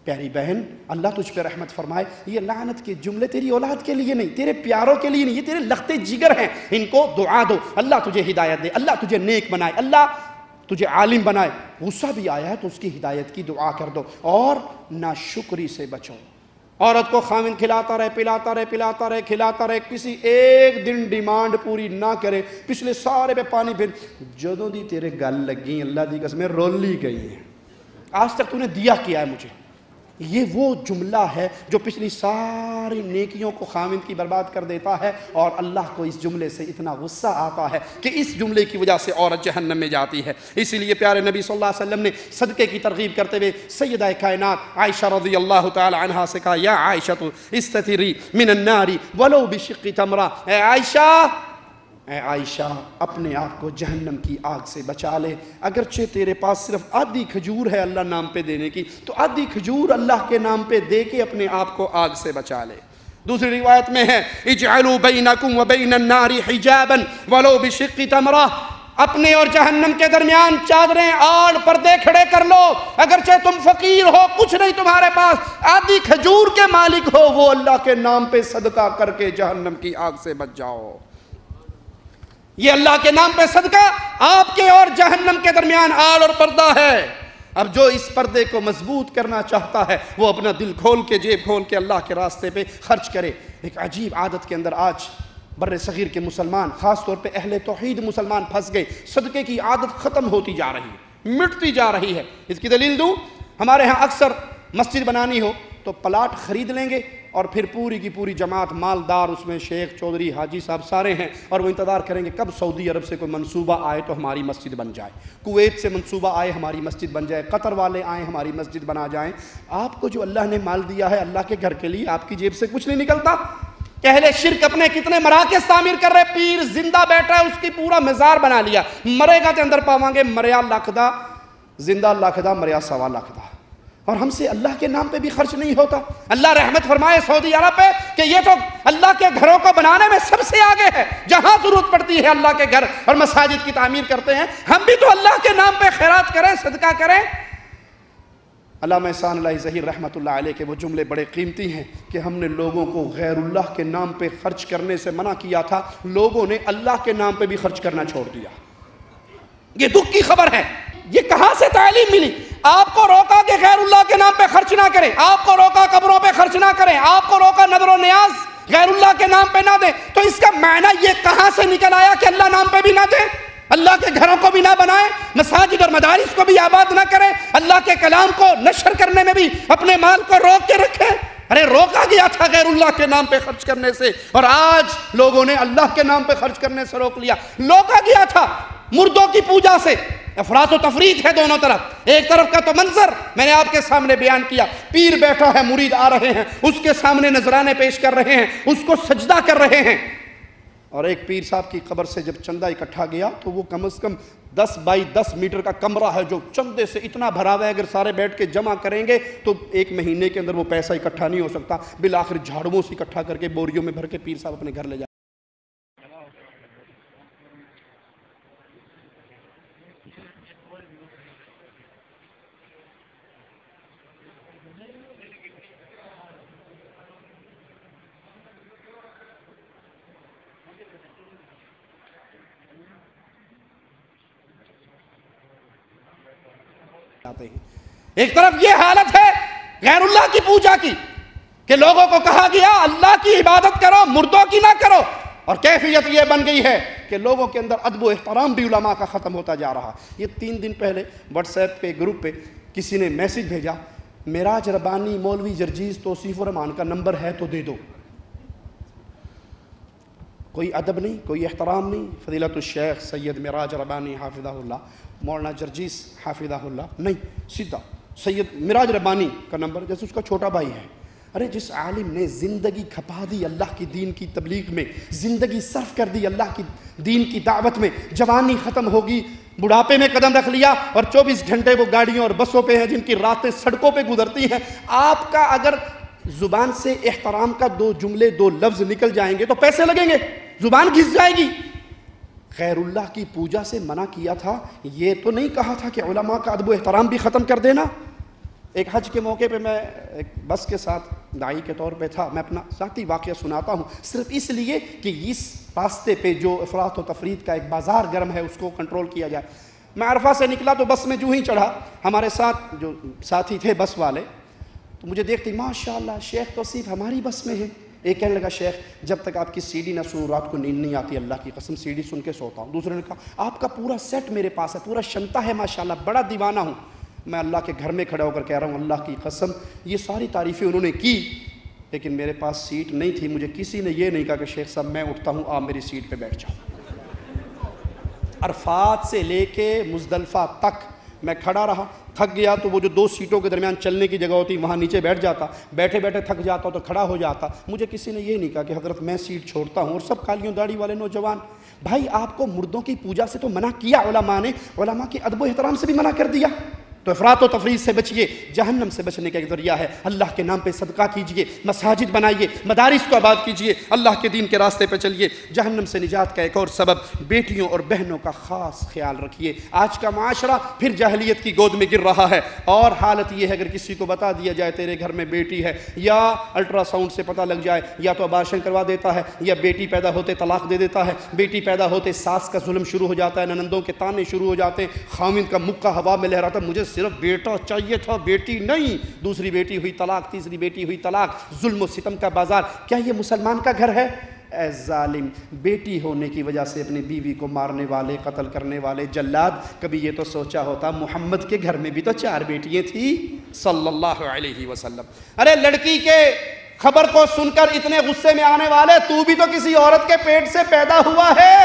प्यारी बहन, अल्लाह तुझ पर रहमत फरमाए। ये लानत के जुमले तेरी औलाद के लिए नहीं, तेरे प्यारों के लिए नहीं, ये तेरे लखते जिगर हैं। इनको दुआ दो, अल्लाह तुझे हिदायत दे, अल्लाह तुझे नेक बनाए, अल्लाह तुझे आलिम बनाए। गुस्सा भी आया है तो उसकी हिदायत की दुआ कर दो, और नाशुक्री से बचो। औरत को खामिन खिलाता रहे, पिलाता रहे, पिलाता रहे, खिलाता रहे, किसी एक दिन डिमांड पूरी ना करे, पिछले सारे पे पानी फिर, जदों दी तेरे गल लगी अल्लाह दी कसम रोली गई है, आज तक तूने दिया किया है मुझे। ये वो जुमला है जो पिछली सारी नेकियों को खामिन की बर्बाद कर देता है, और अल्लाह को इस जुमले से इतना गुस्सा आता है कि इस जुमले की वजह से औरत जहन्नम में जाती है। इसीलिए प्यारे नबी सल्लल्लाहु अलैहि वसल्लम ने सदक़े की तरगीब करते हुए सैयदा कायनात आयशा रज़ियल्लाहु तआला अन्हा से कहा, या आयशा तो इस्ततिरी मिनन नारी वलो बिशिक्की तमरा। ए आयशा, ऐ आयशा, अपने आप को जहन्नम की आग से बचा ले। अगरचे तेरे पास सिर्फ आधी खजूर है अल्लाह नाम पे देने की, तो आधी खजूर अल्लाह के नाम पे दे के अपने आप को आग से बचा ले। दूसरी रिवायत में है, इजअलू बैनकुम व बैनन नारी हिजाबन वलो बिशिक्की तमरा। अपने और जहन्नम के दरमियान चादरें और पर्दे खड़े कर लो। अगरचे तुम फकीर हो, कुछ नहीं तुम्हारे पास, आधी खजूर के मालिक हो, वो अल्लाह के नाम पे सदका करके जहन्नम की आग से बच जाओ। ये अल्लाह के नाम पे सदका आपके और जहन्नम के दरमियान आड़ और पर्दा है। अब जो इस पर्दे को मजबूत करना चाहता है वो अपना दिल खोल के, जेब खोल के अल्लाह के रास्ते पे खर्च करे। एक अजीब आदत के अंदर आज बर्रे सगीर के मुसलमान, ख़ास तौर पे अहले तौहीद मुसलमान फंस गए। सदक़े की आदत ख़त्म होती जा रही है, मिटती जा रही है। इसकी दलील दूँ, हमारे यहाँ अक्सर मस्जिद बनानी हो तो प्लाट खरीद लेंगे और फिर पूरी की पूरी जमात मालदार, उसमें शेख चौधरी हाजी साहब सारे हैं, और वो इंतज़ार करेंगे कब सऊदी अरब से कोई मंसूबा आए तो हमारी मस्जिद बन जाए, कुवैत से मंसूबा आए हमारी मस्जिद बन जाए, कतर वाले आए हमारी मस्जिद बना जाए। आपको जो अल्लाह ने माल दिया है अल्लाह के घर के लिए, आपकी जेब से कुछ नहीं निकलता। अहले शिर्क अपने कितने मराकज़ तामीर कर रहे, पीर जिंदा बैठा है उसकी पूरा मज़ार बना लिया, मरेगा तो अंदर पावांगे, मरिया लखदा जिंदा लखदा, मरिया सवा लखदा। और हमसे अल्लाह के नाम पे भी खर्च नहीं होता। अल्लाह रहमत फरमाए सऊदी अरब पे कि ये तो अल्लाह के घरों को बनाने में सबसे आगे है, जहाँ ज़रूरत पड़ती है अल्लाह के घर और मसाजिद की तामीर करते हैं। हम भी तो अल्लाह के नाम पे खैरात करें, सदका करें। अल्लामा एहसान अल्लाह ज़हीर रहमतुल्लाह अलैह के वो जुमले बड़े कीमती हैं कि हमने लोगों को गैरुल्लाह के नाम पे खर्च करने से मना किया था, लोगों ने अल्लाह के नाम पे भी खर्च करना छोड़ दिया। ये दुख की खबर है। ये कहाँ से तालीम मिली? आपको रोका कि गैरुल्लाह के नाम पे खर्च ना करें, आपको रोका कब्रों पे खर्च ना करें, आपको रोका नजरो न्याज गैरुल्लाह के नाम पे ना दें, तो इसका मायना ये कहाँ से निकल आया कि अल्लाह नाम पे भी ना दें, अल्लाह के घरों को भी ना बनाएं, मसाजिद और मदारिस को भी आबाद ना करें, अल्लाह के कलाम को नशर करने में भी अपने माल को रोक के रखें। अरे रोका गया था गैरुल्लाह के नाम पे खर्च करने से, और आज लोगों ने अल्लाह के नाम पे खर्च करने से रोक लिया। रोका गया था मुर्दों की पूजा से अफरात और तफरीत है दोनों तरफ। एक तरफ का तो मंजर मैंने आपके सामने बयान किया, पीर बैठा है, मुरीद आ रहे हैं, उसके सामने नजराने पेश कर रहे हैं, उसको सजदा कर रहे हैं। और एक पीर साहब की कब्र से जब चंदा इकट्ठा गया तो वो कम से कम 10 बाई 10 मीटर का कमरा है जो चंदे से इतना भरा हुआ है, अगर सारे बैठ के जमा करेंगे तो एक महीने के अंदर वो पैसा इकट्ठा नहीं हो सकता। बिल आखिर झाड़ुओं से इकट्ठा करके बोरियों में भर के पीर साहब अपने घर ले जाते। एक तरफ यह हालत है गैरुल्लाह की पूजा की कि लोगों को कहा गया अल्लाह की इबादत करो, मुर्दों की ना करो, और कैफियत यह बन गई है कि लोगों के अंदर अदब एहतराम भी उलमा का खत्म होता जा रहा। ये 3 दिन पहले व्हाट्सएप पे ग्रुप पे किसी ने मैसेज भेजा, मेराज रब्बानी मौलवी जर्जीज तौसीफुर रहमान का नंबर है तो दे दो। कोई अदब नहीं, कोई एहतराम नहीं। फजीलतुश शेख सैयद मेराज रब्बानी हाफिज़हुल्लाह, मौलाना जर्जीस हाफिज़हुल्लाह नहीं, सीधा सैयद मेराज रब्बानी का नंबर, जैसे उसका छोटा भाई है। अरे जिस आलिम ने ज़िंदगी खपा दी अल्लाह के दीन की तबलीग में, ज़िंदगी सर्फ कर दी अल्लाह की दीन की दावत में, जवानी ख़त्म होगी, बुढ़ापे में कदम रख लिया और 24 घंटे वो गाड़ियों और बसों पे हैं, जिनकी रातें सड़कों पे गुजरती हैं। आपका अगर ज़ुबान से एहतराम का 2 जुमले 2 लफ्ज़ निकल जाएंगे तो पैसे लगेंगे, ज़ुबान घिस जाएगी। खैरुल्लाह की पूजा से मना किया था, ये तो नहीं कहा था कि उलमा का अदब एहतराम भी ख़त्म कर देना। एक हज के मौके पे मैं एक बस के साथ दाई के तौर पे था, मैं अपना ज़ाती वाक़या सुनाता हूँ सिर्फ इसलिए कि इस रास्ते पे जो अफरात और तफरीत का एक बाज़ार गर्म है उसको कंट्रोल किया जाए। मैं अरफा से निकला तो बस में जो ही चढ़ा, हमारे साथ जो साथी थे बस वाले, तो मुझे देखते माशाल्लाह शेख तौसीफ हमारी बस में है। एक कहने लगा शेख जब तक आपकी सीडी ना सुन रात को नींद नहीं आती, अल्लाह की कसम सीडी सुन के सोता हूँ। दूसरे ने कहा आपका पूरा सेट मेरे पास है, पूरा क्षमता है माशाल्लाह, बड़ा दीवाना हूँ। मैं अल्लाह के घर में खड़ा होकर कह रहा हूँ अल्लाह की कसम ये सारी तारीफ़ें उन्होंने की, लेकिन मेरे पास सीट नहीं थी। मुझे किसी ने यह नहीं कहा कि शेख साहब मैं उठता हूँ आप मेरी सीट पर बैठ जाओ। अरफात से ले कर मुजदलफ़ा तक मैं खड़ा रहा, थक गया तो वो जो 2 सीटों के दरमियान चलने की जगह होती वहाँ नीचे बैठ जाता, बैठे बैठे थक जाता तो खड़ा हो जाता। मुझे किसी ने ये नहीं कहा कि हजरत मैं सीट छोड़ता हूँ। और सब कालियों दाढ़ी वाले नौजवान भाई, आपको मुर्दों की पूजा से तो मना किया उलमा ने, उलमा के अदब एहतराम से भी मना कर दिया। तो अफरात व तफरीत से बचिए, जहन्नम से बचने का एक ज़रिया है। अल्लाह के नाम पे सदका कीजिए, मसाजिद बनाइए, मदारिस को आबाद कीजिए, अल्लाह के दीन के रास्ते पे चलिए। जहन्नम से निजात का एक और सबब, बेटियों और बहनों का ख़ास ख्याल रखिए। आज का माशरा फिर जाहिलियत की गोद में गिर रहा है। और हालत यह है अगर किसी को बता दिया जाए तेरे घर में बेटी है, या अल्ट्रासाउंड से पता लग जाए, या तो अबार्शन करवा देता है, या बेटी पैदा होते तलाक दे देता है, बेटी पैदा होते सास का जुल्म शुरू हो जाता है, ननंदों के ताने शुरू हो जाते हैं, खामिद का मुक्का हवा में लहराता है, मुझे सिर्फ बेटा चाहिए था बेटी नहीं, दूसरी बेटी हुई तलाक, तीसरी बेटी हुई तलाक, जुल्म और सितम का बाजार। क्या ये मुसलमान का घर है? ऐ जालिम, बेटी होने की वजह से अपनी बीवी को मारने वाले, कत्ल करने वाले जल्लाद, कभी ये तो सोचा होता मोहम्मद के घर में भी तो 4 बेटियाँ थी सल्लल्लाहु अलैहि वसल्लम। अरे लड़की के खबर को सुनकर इतने गुस्से में आने वाले, तू भी तो किसी औरत के पेट से पैदा हुआ है।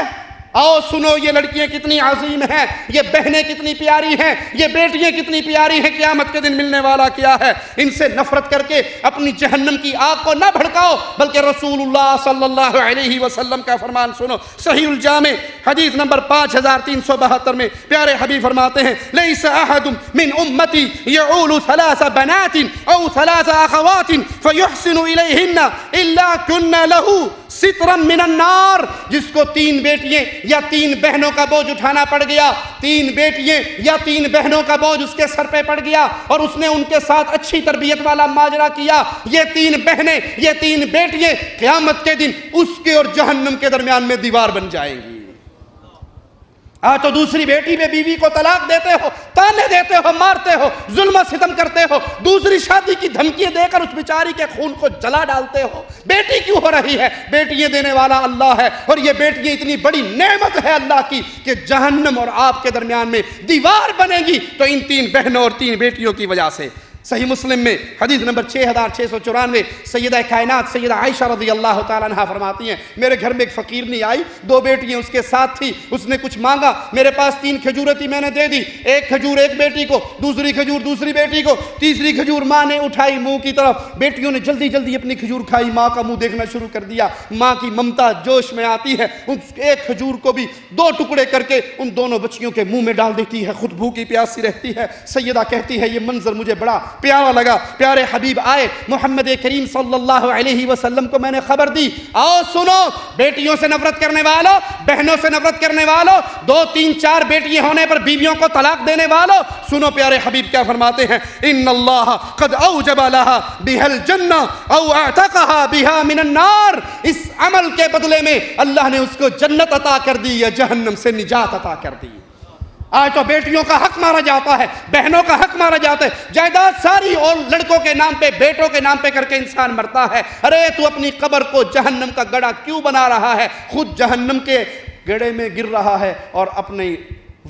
आओ सुनो ये लड़कियां कितनी अजीम हैं, ये बहनें कितनी प्यारी हैं, ये बेटियां कितनी प्यारी हैं, क़यामत के दिन मिलने वाला क्या है। इनसे नफरत करके अपनी जहन्नम की आग को ना भड़काओ, बल्कि रसूलुल्लाह सल्लल्लाहु अलैहि वसल्लम का फरमान सुनो। सहीहुल जामे हदीस नंबर 5372 में प्यारे हबीब फरमाते हैं, लैसा अहदुम मिन उम्मती यऊलु 3 बनातिन औ 3 अख़वातिन फयहसिनु इलैहिन्ना इल्ला कुन्ना लहू सित्रम मिनन नार। जिसको 3 बेटियां या 3 बहनों का बोझ उठाना पड़ गया, 3 बेटियां या 3 बहनों का बोझ उसके सर पे पड़ गया, और उसने उनके साथ अच्छी तरबियत वाला माजरा किया, ये 3 बहनें ये 3 बेटियां क़यामत के दिन उसके और जहन्नम के दरमियान में दीवार बन जाएंगी। आ तो दूसरी बेटी में बीवी को तलाक देते हो, ताने देते हो, मारते हो, जुल्म सितम करते हो, दूसरी शादी की धमकी देकर उस बेचारी के खून को जला डालते हो। बेटी क्यों हो रही है? बेटियां देने वाला अल्लाह है, और ये बेटियां इतनी बड़ी नेमत है अल्लाह की कि जहन्नम और आपके दरमियान में दीवार बनेगी, तो इन 3 बहनों और 3 बेटियों की वजह से। सही मुस्लिम में हदीस नंबर 6694 सैयदा कायनात सैयदा आयशा रज़ी अल्लाह तआला अन्हा फरमाती हैं, मेरे घर में एक फ़कीरनी आई, दो बेटियाँ उसके साथ थी, उसने कुछ मांगा, मेरे पास 3 खजूरें थी, मैंने दे दी, एक खजूर एक बेटी को, दूसरी खजूर दूसरी बेटी को, तीसरी खजूर माँ ने उठाई मुँह की तरफ, बेटियों ने जल्दी जल्दी अपनी खजूर खाई, माँ का मुँह देखना शुरू कर दिया, माँ की ममता जोश में आती है, उस एक खजूर को भी 2 टुकड़े करके उन दोनों बच्चियों के मुँह में डाल देती है, खुद भूखी प्यासी रहती है। सैयदा कहती है, ये मंजर मुझे बड़ा प्यारा लगा, प्यारे हबीब आए मोहम्मद करीम सल्लल्लाहु अलैहि वसल्लम को मैंने खबर दी, आओ सुनो बेटियों से नफरत करने वालों, बहनों से नफरत करने वालों, 2 3 4 बेटियां होने पर बीवियों को तलाक देने वालों, सुनो प्यारे हबीब क्या फरमाते हैं, इन्नल्लाह कद औजब लहा बिहल जन्ना औ अतकहा बिहा मिनन नार, इस अमल के बदले में अल्लाह ने उसको जन्नत अता कर दी या जहन्नम से निजात अता कर दी। आज तो बेटियों का हक मारा जाता है, बहनों का हक मारा जाता है, जायदाद सारी और लड़कों के नाम पे, बेटों के नाम पे करके इंसान मरता है। अरे तू अपनी कब्र को जहन्नम का गड़ा क्यों बना रहा है? खुद जहन्नम के गड्ढे में गिर रहा है और अपने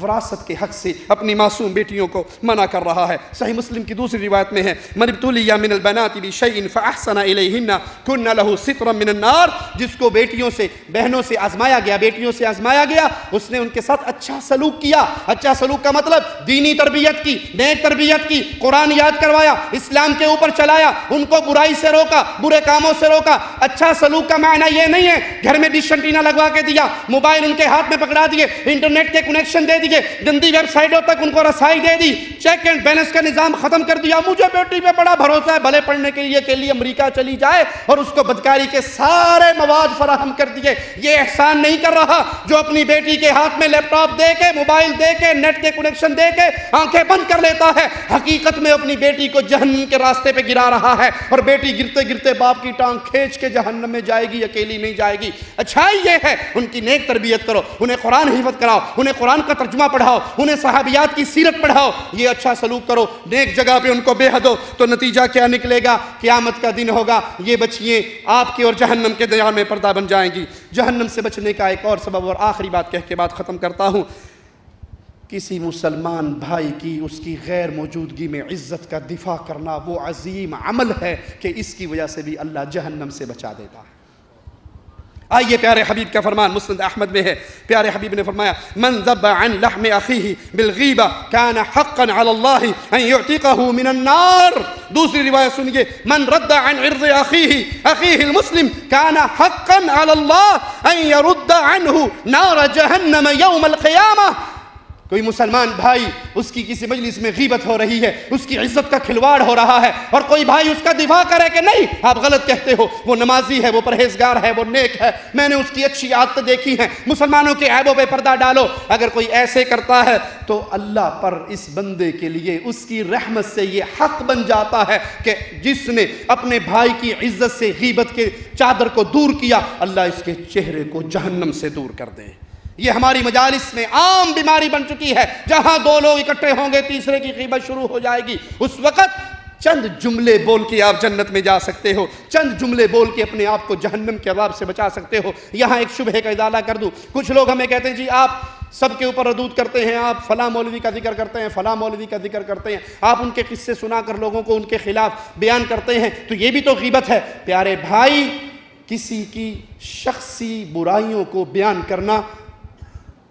विरासत के हक से अपनी मासूम बेटियों को मना कर रहा है। सही मुस्लिम की दूसरी रिवायत में है, मरिबतुलिया मिनल बनाति बि शैइन फअहसना इलैहिन्ना कुन्ना लहू सित्रम मिनन नार, जिसको बेटियों से बहनों से आजमाया गया, बेटियों से आजमाया गया, उसने उनके साथ अच्छा सलूक किया। अच्छा सलूक का मतलब दीनी तरबियत की, नेक तरबियत की, कुरान याद करवाया, इस्लाम के ऊपर चलाया, उनको बुराई से रोका, बुरे कामों से रोका। अच्छा सलूक का मायना ये नहीं है घर में डिश एंटीना लगवा के दिया, मोबाइल उनके हाथ में पकड़ा दिए, इंटरनेट के कनेक्शन दे, गंदी वेबसाइटों तक उनको रसाई दे दी, चेक एंड बैलेंस का निजाम खत्म कर दिया। मुझे बेटी पे बड़ा भरोसा है, भले पढ़ने के लिए अमेरिका चली जाए और उसको बदकारी के सारे मवाद फराहम कर दिए। ये एहसान नहीं कर रहा जो अपनी बेटी के हाथ में लैपटॉप दे के, मोबाइल दे के, नेट के कनेक्शन दे के आंखें बंद कर लेता है, हकीकत में अपनी बेटी को जहन्नम के रास्ते पर गिरा रहा है और बेटी गिरते गिरते बाप की टांग खींच के जहन्नम में जाएगी, अकेली नहीं जाएगी। अच्छाई ये है, उनकी नेक तरबियत करो, उन्हें कुरान हिफाज़त कराओ, उन्हें कुरान का पढ़ाओ, उन्हें सहाबियात की सीरत पढ़ाओ, ये अच्छा सलूक करो, नेक जगह पे उनको बेहद दो, तो नतीजा क्या निकलेगा? क़यामत का दिन होगा, ये बच्चियाँ आपके और जहन्नम के दया में पर्दा बन जाएंगी। जहन्नम से बचने का एक और सबब और आखिरी बात कह के बात ख़त्म करता हूँ, किसी मुसलमान भाई की उसकी गैर मौजूदगी में इज़्ज़त का दिफा करना वो अजीम अमल है कि इसकी वजह से भी अल्लाह जहन्नम से बचा देता है। आइए प्यारे हबीब का फरमान मुस्नद अहमद में है, प्यारे हबीब ने फरमाया, मन ज़ब्बा अन लहम अख़ीही बिलग़ीबा कान हक़्क़न अलल्लाहि अन युअतिक़हु मिनन नार। दूसरी रिवायत सुनिए, मन रद्दा अन इर्ज़ अख़ीहिल मुस्लिम कान हक़्क़न अलल्लाह अन यरुद्दा अन्हु नार जहन्नम यौमल क़ियामह। कोई मुसलमान भाई उसकी किसी मजलिस में गीबत हो रही है, उसकी इज्जत का खिलवाड़ हो रहा है और कोई भाई उसका दिफा करे कि नहीं आप गलत कहते हो, वो नमाजी है, वो परहेजगार है, वो नेक है, मैंने उसकी अच्छी आदत देखी है, मुसलमानों के ऐबों पे पर्दा डालो, अगर कोई ऐसे करता है तो अल्लाह पर इस बंदे के लिए उसकी रहमत से ये हक बन जाता है कि जिसने अपने भाई की इज्जत से गीबत के चादर को दूर किया, अल्लाह इसके चेहरे को जहन्नम से दूर कर दे। ये हमारी मजालिस में आम बीमारी बन चुकी है, जहां 2 लोग इकट्ठे होंगे तीसरे की ग़ीबत शुरू हो जाएगी। उस वक़्त चंद जुमले बोल के आप जन्नत में जा सकते हो, चंद जुमले बोल के अपने आप को जहन्नम के अज़ाब से बचा सकते हो। यहाँ एक शुबहे का इज़ाला कर दूँ, कुछ लोग हमें कहते हैं जी आप सबके ऊपर रदूद करते हैं, आप फला मौलवी का जिक्र करते हैं, फला मौलवी का जिक्र करते हैं, आप उनके किस्से सुना कर लोगों को उनके खिलाफ बयान करते हैं, तो ये भी तो ग़ीबत है। प्यारे भाई, किसी की शख्सी बुराइयों को बयान करना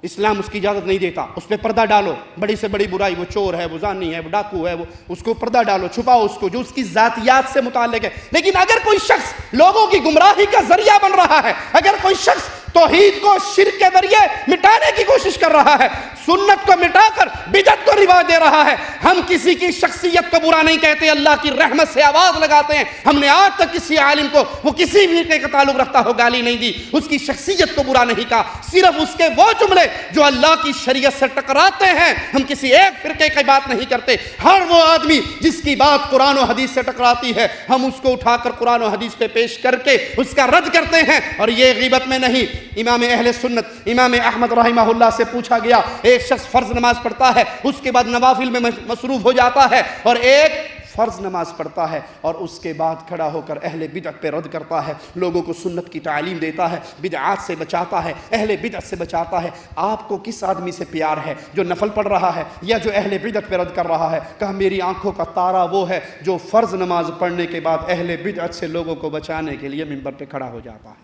इस्लाम उसकी इजाज़त नहीं देता। उस पर पर्दा डालो, बड़ी से बड़ी बुराई, वो चोर है, वो जानी है, वो डाकू है, वो उसको पर्दा डालो, छुपाओ उसको जो उसकी ज़ातियात से मुतालिक है। लेकिन अगर कोई शख्स लोगों की गुमराही का जरिया बन रहा है, अगर कोई शख्स तौहीद को शिर्क के जरिए मिटाने की कोशिश कर रहा है, सुन्नत को मिटाकर बिदअत को रिवाज दे रहा है, हम किसी की शख्सियत को बुरा नहीं कहते, अल्लाह की रहमत से आवाज़ लगाते हैं। हमने आज तक किसी आलिम को, वो किसी भी के ताल्लुक़ रखता हो, गाली नहीं दी, उसकी शख्सियत को बुरा नहीं कहा, सिर्फ उसके वो जुमले जो अल्लाह की शरीयत से टकराते हैं। हम किसी एक फिरके की बात नहीं करते, हर वो आदमी जिसकी बात कुरान और हदीस से टकराती है हम उसको उठाकर कुरान और हदीस पे पेश करके उसका रद्द करते हैं। और ये गीबत में नहीं। इमाम अहले सुन्नत इमाम अहमद रहिमहुल्लाह से पूछा गया, एक शख्स फर्ज नमाज पढ़ता है, उसके बाद नवाफिल में मसरूफ हो जाता है और एक फ़र्ज़ नमाज पढ़ता है और उसके बाद खड़ा होकर अहले बिदअत पे रद्द करता है, लोगों को सुन्नत की तालीम देता है, बिदअत से बचाता है, अहले बिदअत से बचाता है। आपको किस आदमी से प्यार है, जो नफल पढ़ रहा है या जो अहले बिदअत पे रद्द कर रहा है? कहा मेरी आँखों का तारा वो है जो फ़र्ज़ नमाज पढ़ने के बाद अहले बिदअत से लोगों को बचाने के लिए मिंबर पर खड़ा हो जाता है।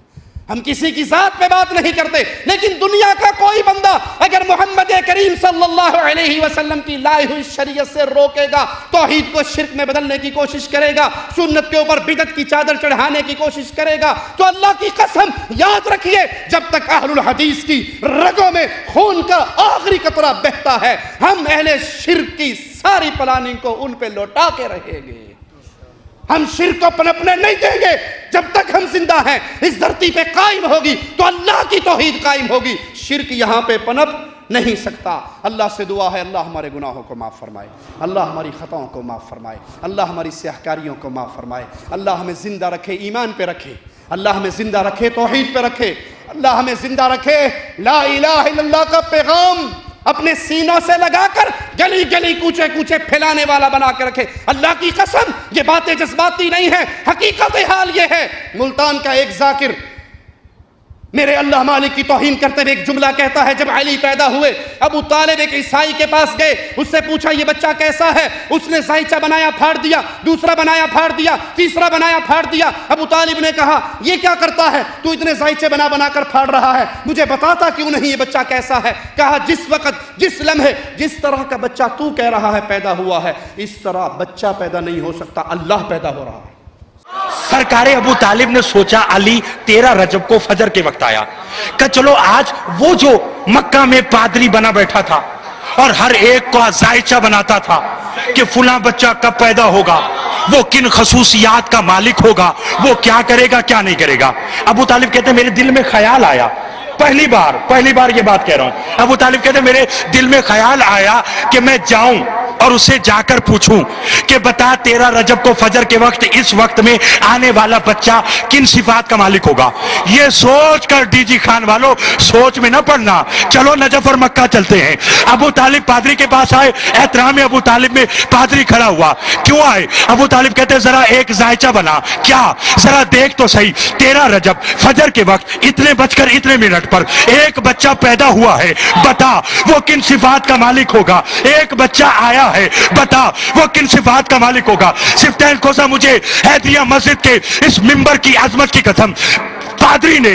हम किसी की ज़ात पे बात नहीं करते, लेकिन दुनिया का कोई बंदा अगर मोहम्मद करीम सल्लल्लाहु अलैहि वसल्लम की लाई हुई शरीयत से रोकेगा, तौहीद को शिरक में बदलने की कोशिश करेगा, सुन्नत के ऊपर बिदअत की चादर चढ़ाने की कोशिश करेगा, तो अल्लाह की कसम याद रखिए, जब तक अहलुल हदीस की रगों में खून का आखिरी कतरा बहता है, हम अहले शिरक की सारी प्लानिंग को उन पर लौटा के रहेंगे। हम शिर्क को पनपने नहीं देंगे। जब तक हम जिंदा हैं इस धरती पे कायम होगी तो अल्लाह की तौहीद कायम होगी, शिर्क यहाँ पे पनप नहीं सकता। अल्लाह से दुआ है, अल्लाह हमारे गुनाहों को माफ़ फरमाए, अल्लाह हमारी ख़ताओं को माफ़ फरमाए, अल्लाह हमारी स्याहकारियों को माफ़ फरमाए। अल्लाह हमें ज़िंदा रखे ईमान पे रखे, अल्लाह हमें ज़िंदा रखे तौहीद पे रखे, अल्लाह हमें ज़िंदा रखे ला इलाहा इल्लल्लाह का पैगाम अपने सीनों से लगाकर गली गली कूचे कूचे फैलाने वाला बना के रखे। अल्लाह की कसम ये बातें जज्बाती नहीं है, हकीकत हाल ये है। मुल्तान का एक जाकिर मेरे अल्लाह मालिक की तौहीन करते हुए एक जुमला कहता है, जब अली पैदा हुए अबू तालिब एक ईसाई के पास गए, उससे पूछा ये बच्चा कैसा है? उसने साइचा बनाया फाड़ दिया, दूसरा बनाया फाड़ दिया, तीसरा बनाया फाड़ दिया। अबू तालिब ने कहा ये क्या करता है तू, इतने साइचे बना बनाकर फाड़ रहा है, मुझे बताता क्यों नहीं ये बच्चा कैसा है? कहा जिस वक़्त जिस लम्हे जिस तरह का बच्चा तू कह रहा है पैदा हुआ है, इस तरह बच्चा पैदा नहीं हो सकता, अल्लाह पैदा हो रहा है। सरकारे अबू तालिब ने सोचा अली 13 रजब को फजर के वक्त आया, कहा चलो आज वो जो मक्का में पादरी बना बैठा था और हर एक को जायचा बनाता था कि फुला बच्चा कब पैदा होगा, वो किन खसूसियात का मालिक होगा, वो क्या करेगा क्या नहीं करेगा। अबू तालिब कहते मेरे दिल में ख्याल आया, पहली बार ये बात कह रहा हूं, अबू तालिब कहते मेरे दिल में ख्याल आया कि मैं जाऊं और उसे जाकर पूछूं कि बता 13 रजब को फजर के वक्त इस वक्त में आने वाला बच्चा किन सिफात का मालिक होगा। ये सोच कर डीजी खान वालों सोच में ना पड़ना, चलो नजफ और मक्का चलते हैं। अबू तालिब पादरी के पास आए, एहतराम अबू तालिब में पादरी खड़ा हुआ, क्यों आए? अबू तालिब कहते जरा एक जायचा बना, क्या जरा देख तो सही, 13 रजब फजर के वक्त इतने बजकर इतने मिनट पर एक बच्चा पैदा हुआ है, बता वो किन सिफात का मालिक होगा। एक बच्चा आया है, बता वो किन सिफात का मालिक होगा। सिफ्तान खोसा मुझे हैदरिया मस्जिद के इस मिंबर की अजमत की कसम, पादरी ने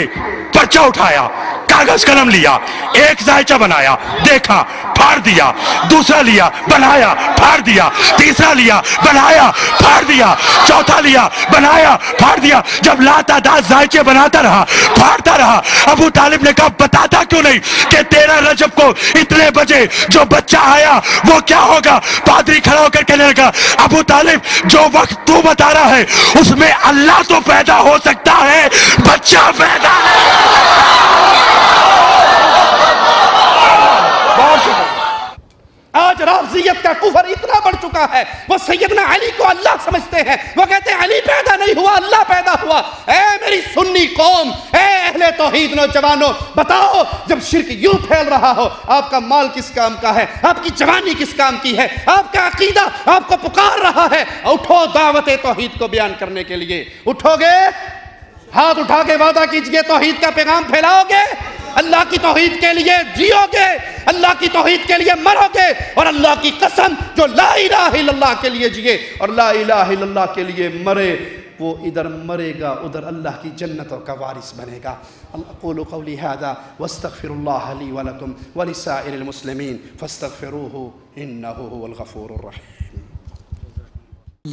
पर्चा उठाया, कागज कलम लिया, एक जायचा बनाया, देखा, फाड़ दिया, दूसरा लिया, बनाया, फाड़ दिया, तीसरा लिया, बनाया, फाड़ दिया, चौथा लिया, बनाया, फाड़ दिया। जब लातादार जायचे बनाता रहा, फाड़ता रहा, अबू तालिब ने कहा बताता क्यों नहीं कि 13 रजब को इतने बजे जो बच्चा आया वो क्या होगा। पादरी खड़ा होकर कहने लगा अबू तालिब जो वक्त तू बता रहा है उसमें अल्लाह तो पैदा हो सकता है, बच्चा पैदा आज राफ़ज़ियत का कुफर इतना बढ़ चुका है, वो सैयदना अली को अल्लाह समझते हैं, वो कहते हैं अली पैदा नहीं हुआ अल्लाह पैदा हुआ। ऐ मेरी सुन्नी कौम, ऐ अहले तौहीद नौजवानों, बताओ जब शिर्क यूं फैल रहा हो, आपका माल किस काम का है, आपकी जवानी किस काम की है, आपका अकीदा आपको पुकार रहा है, उठो दावत तौहीद को बयान करने के लिए। उठोगे, हाथ उठा के वादा कीजिए, तौहीद का पैगाम फैलाओगे, अल्लाह की तौहीद के लिए जियोगे, अल्लाह की तौहीद के लिए मरोगे। और अल्लाह की कसम जो ला इलाहा इल्लल्लाह के लिए जिए और ला इलाहा इल्लल्लाह के लिए मरे, वो इधर मरेगा उधर अल्लाह की जन्नतों का वारिस बनेगा। अक़ूलु क़ौली हाज़ा वस्तग़फ़िरुल्लाह ली व लकुम व लिसाइरिल मुस्लिमीन फ़स्तग़फ़िरूहु इन्नहु हुवल गफ़ूरुर रहीम।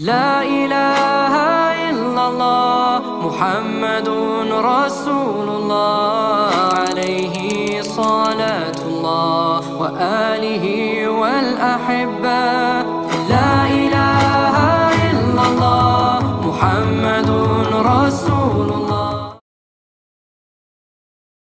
ला इलाहा इल्लल्लाह मुहम्मदुन रसूलुल्लाह صلاة الله وآله والأحبة لا إله إلا الله محمد رسول الله।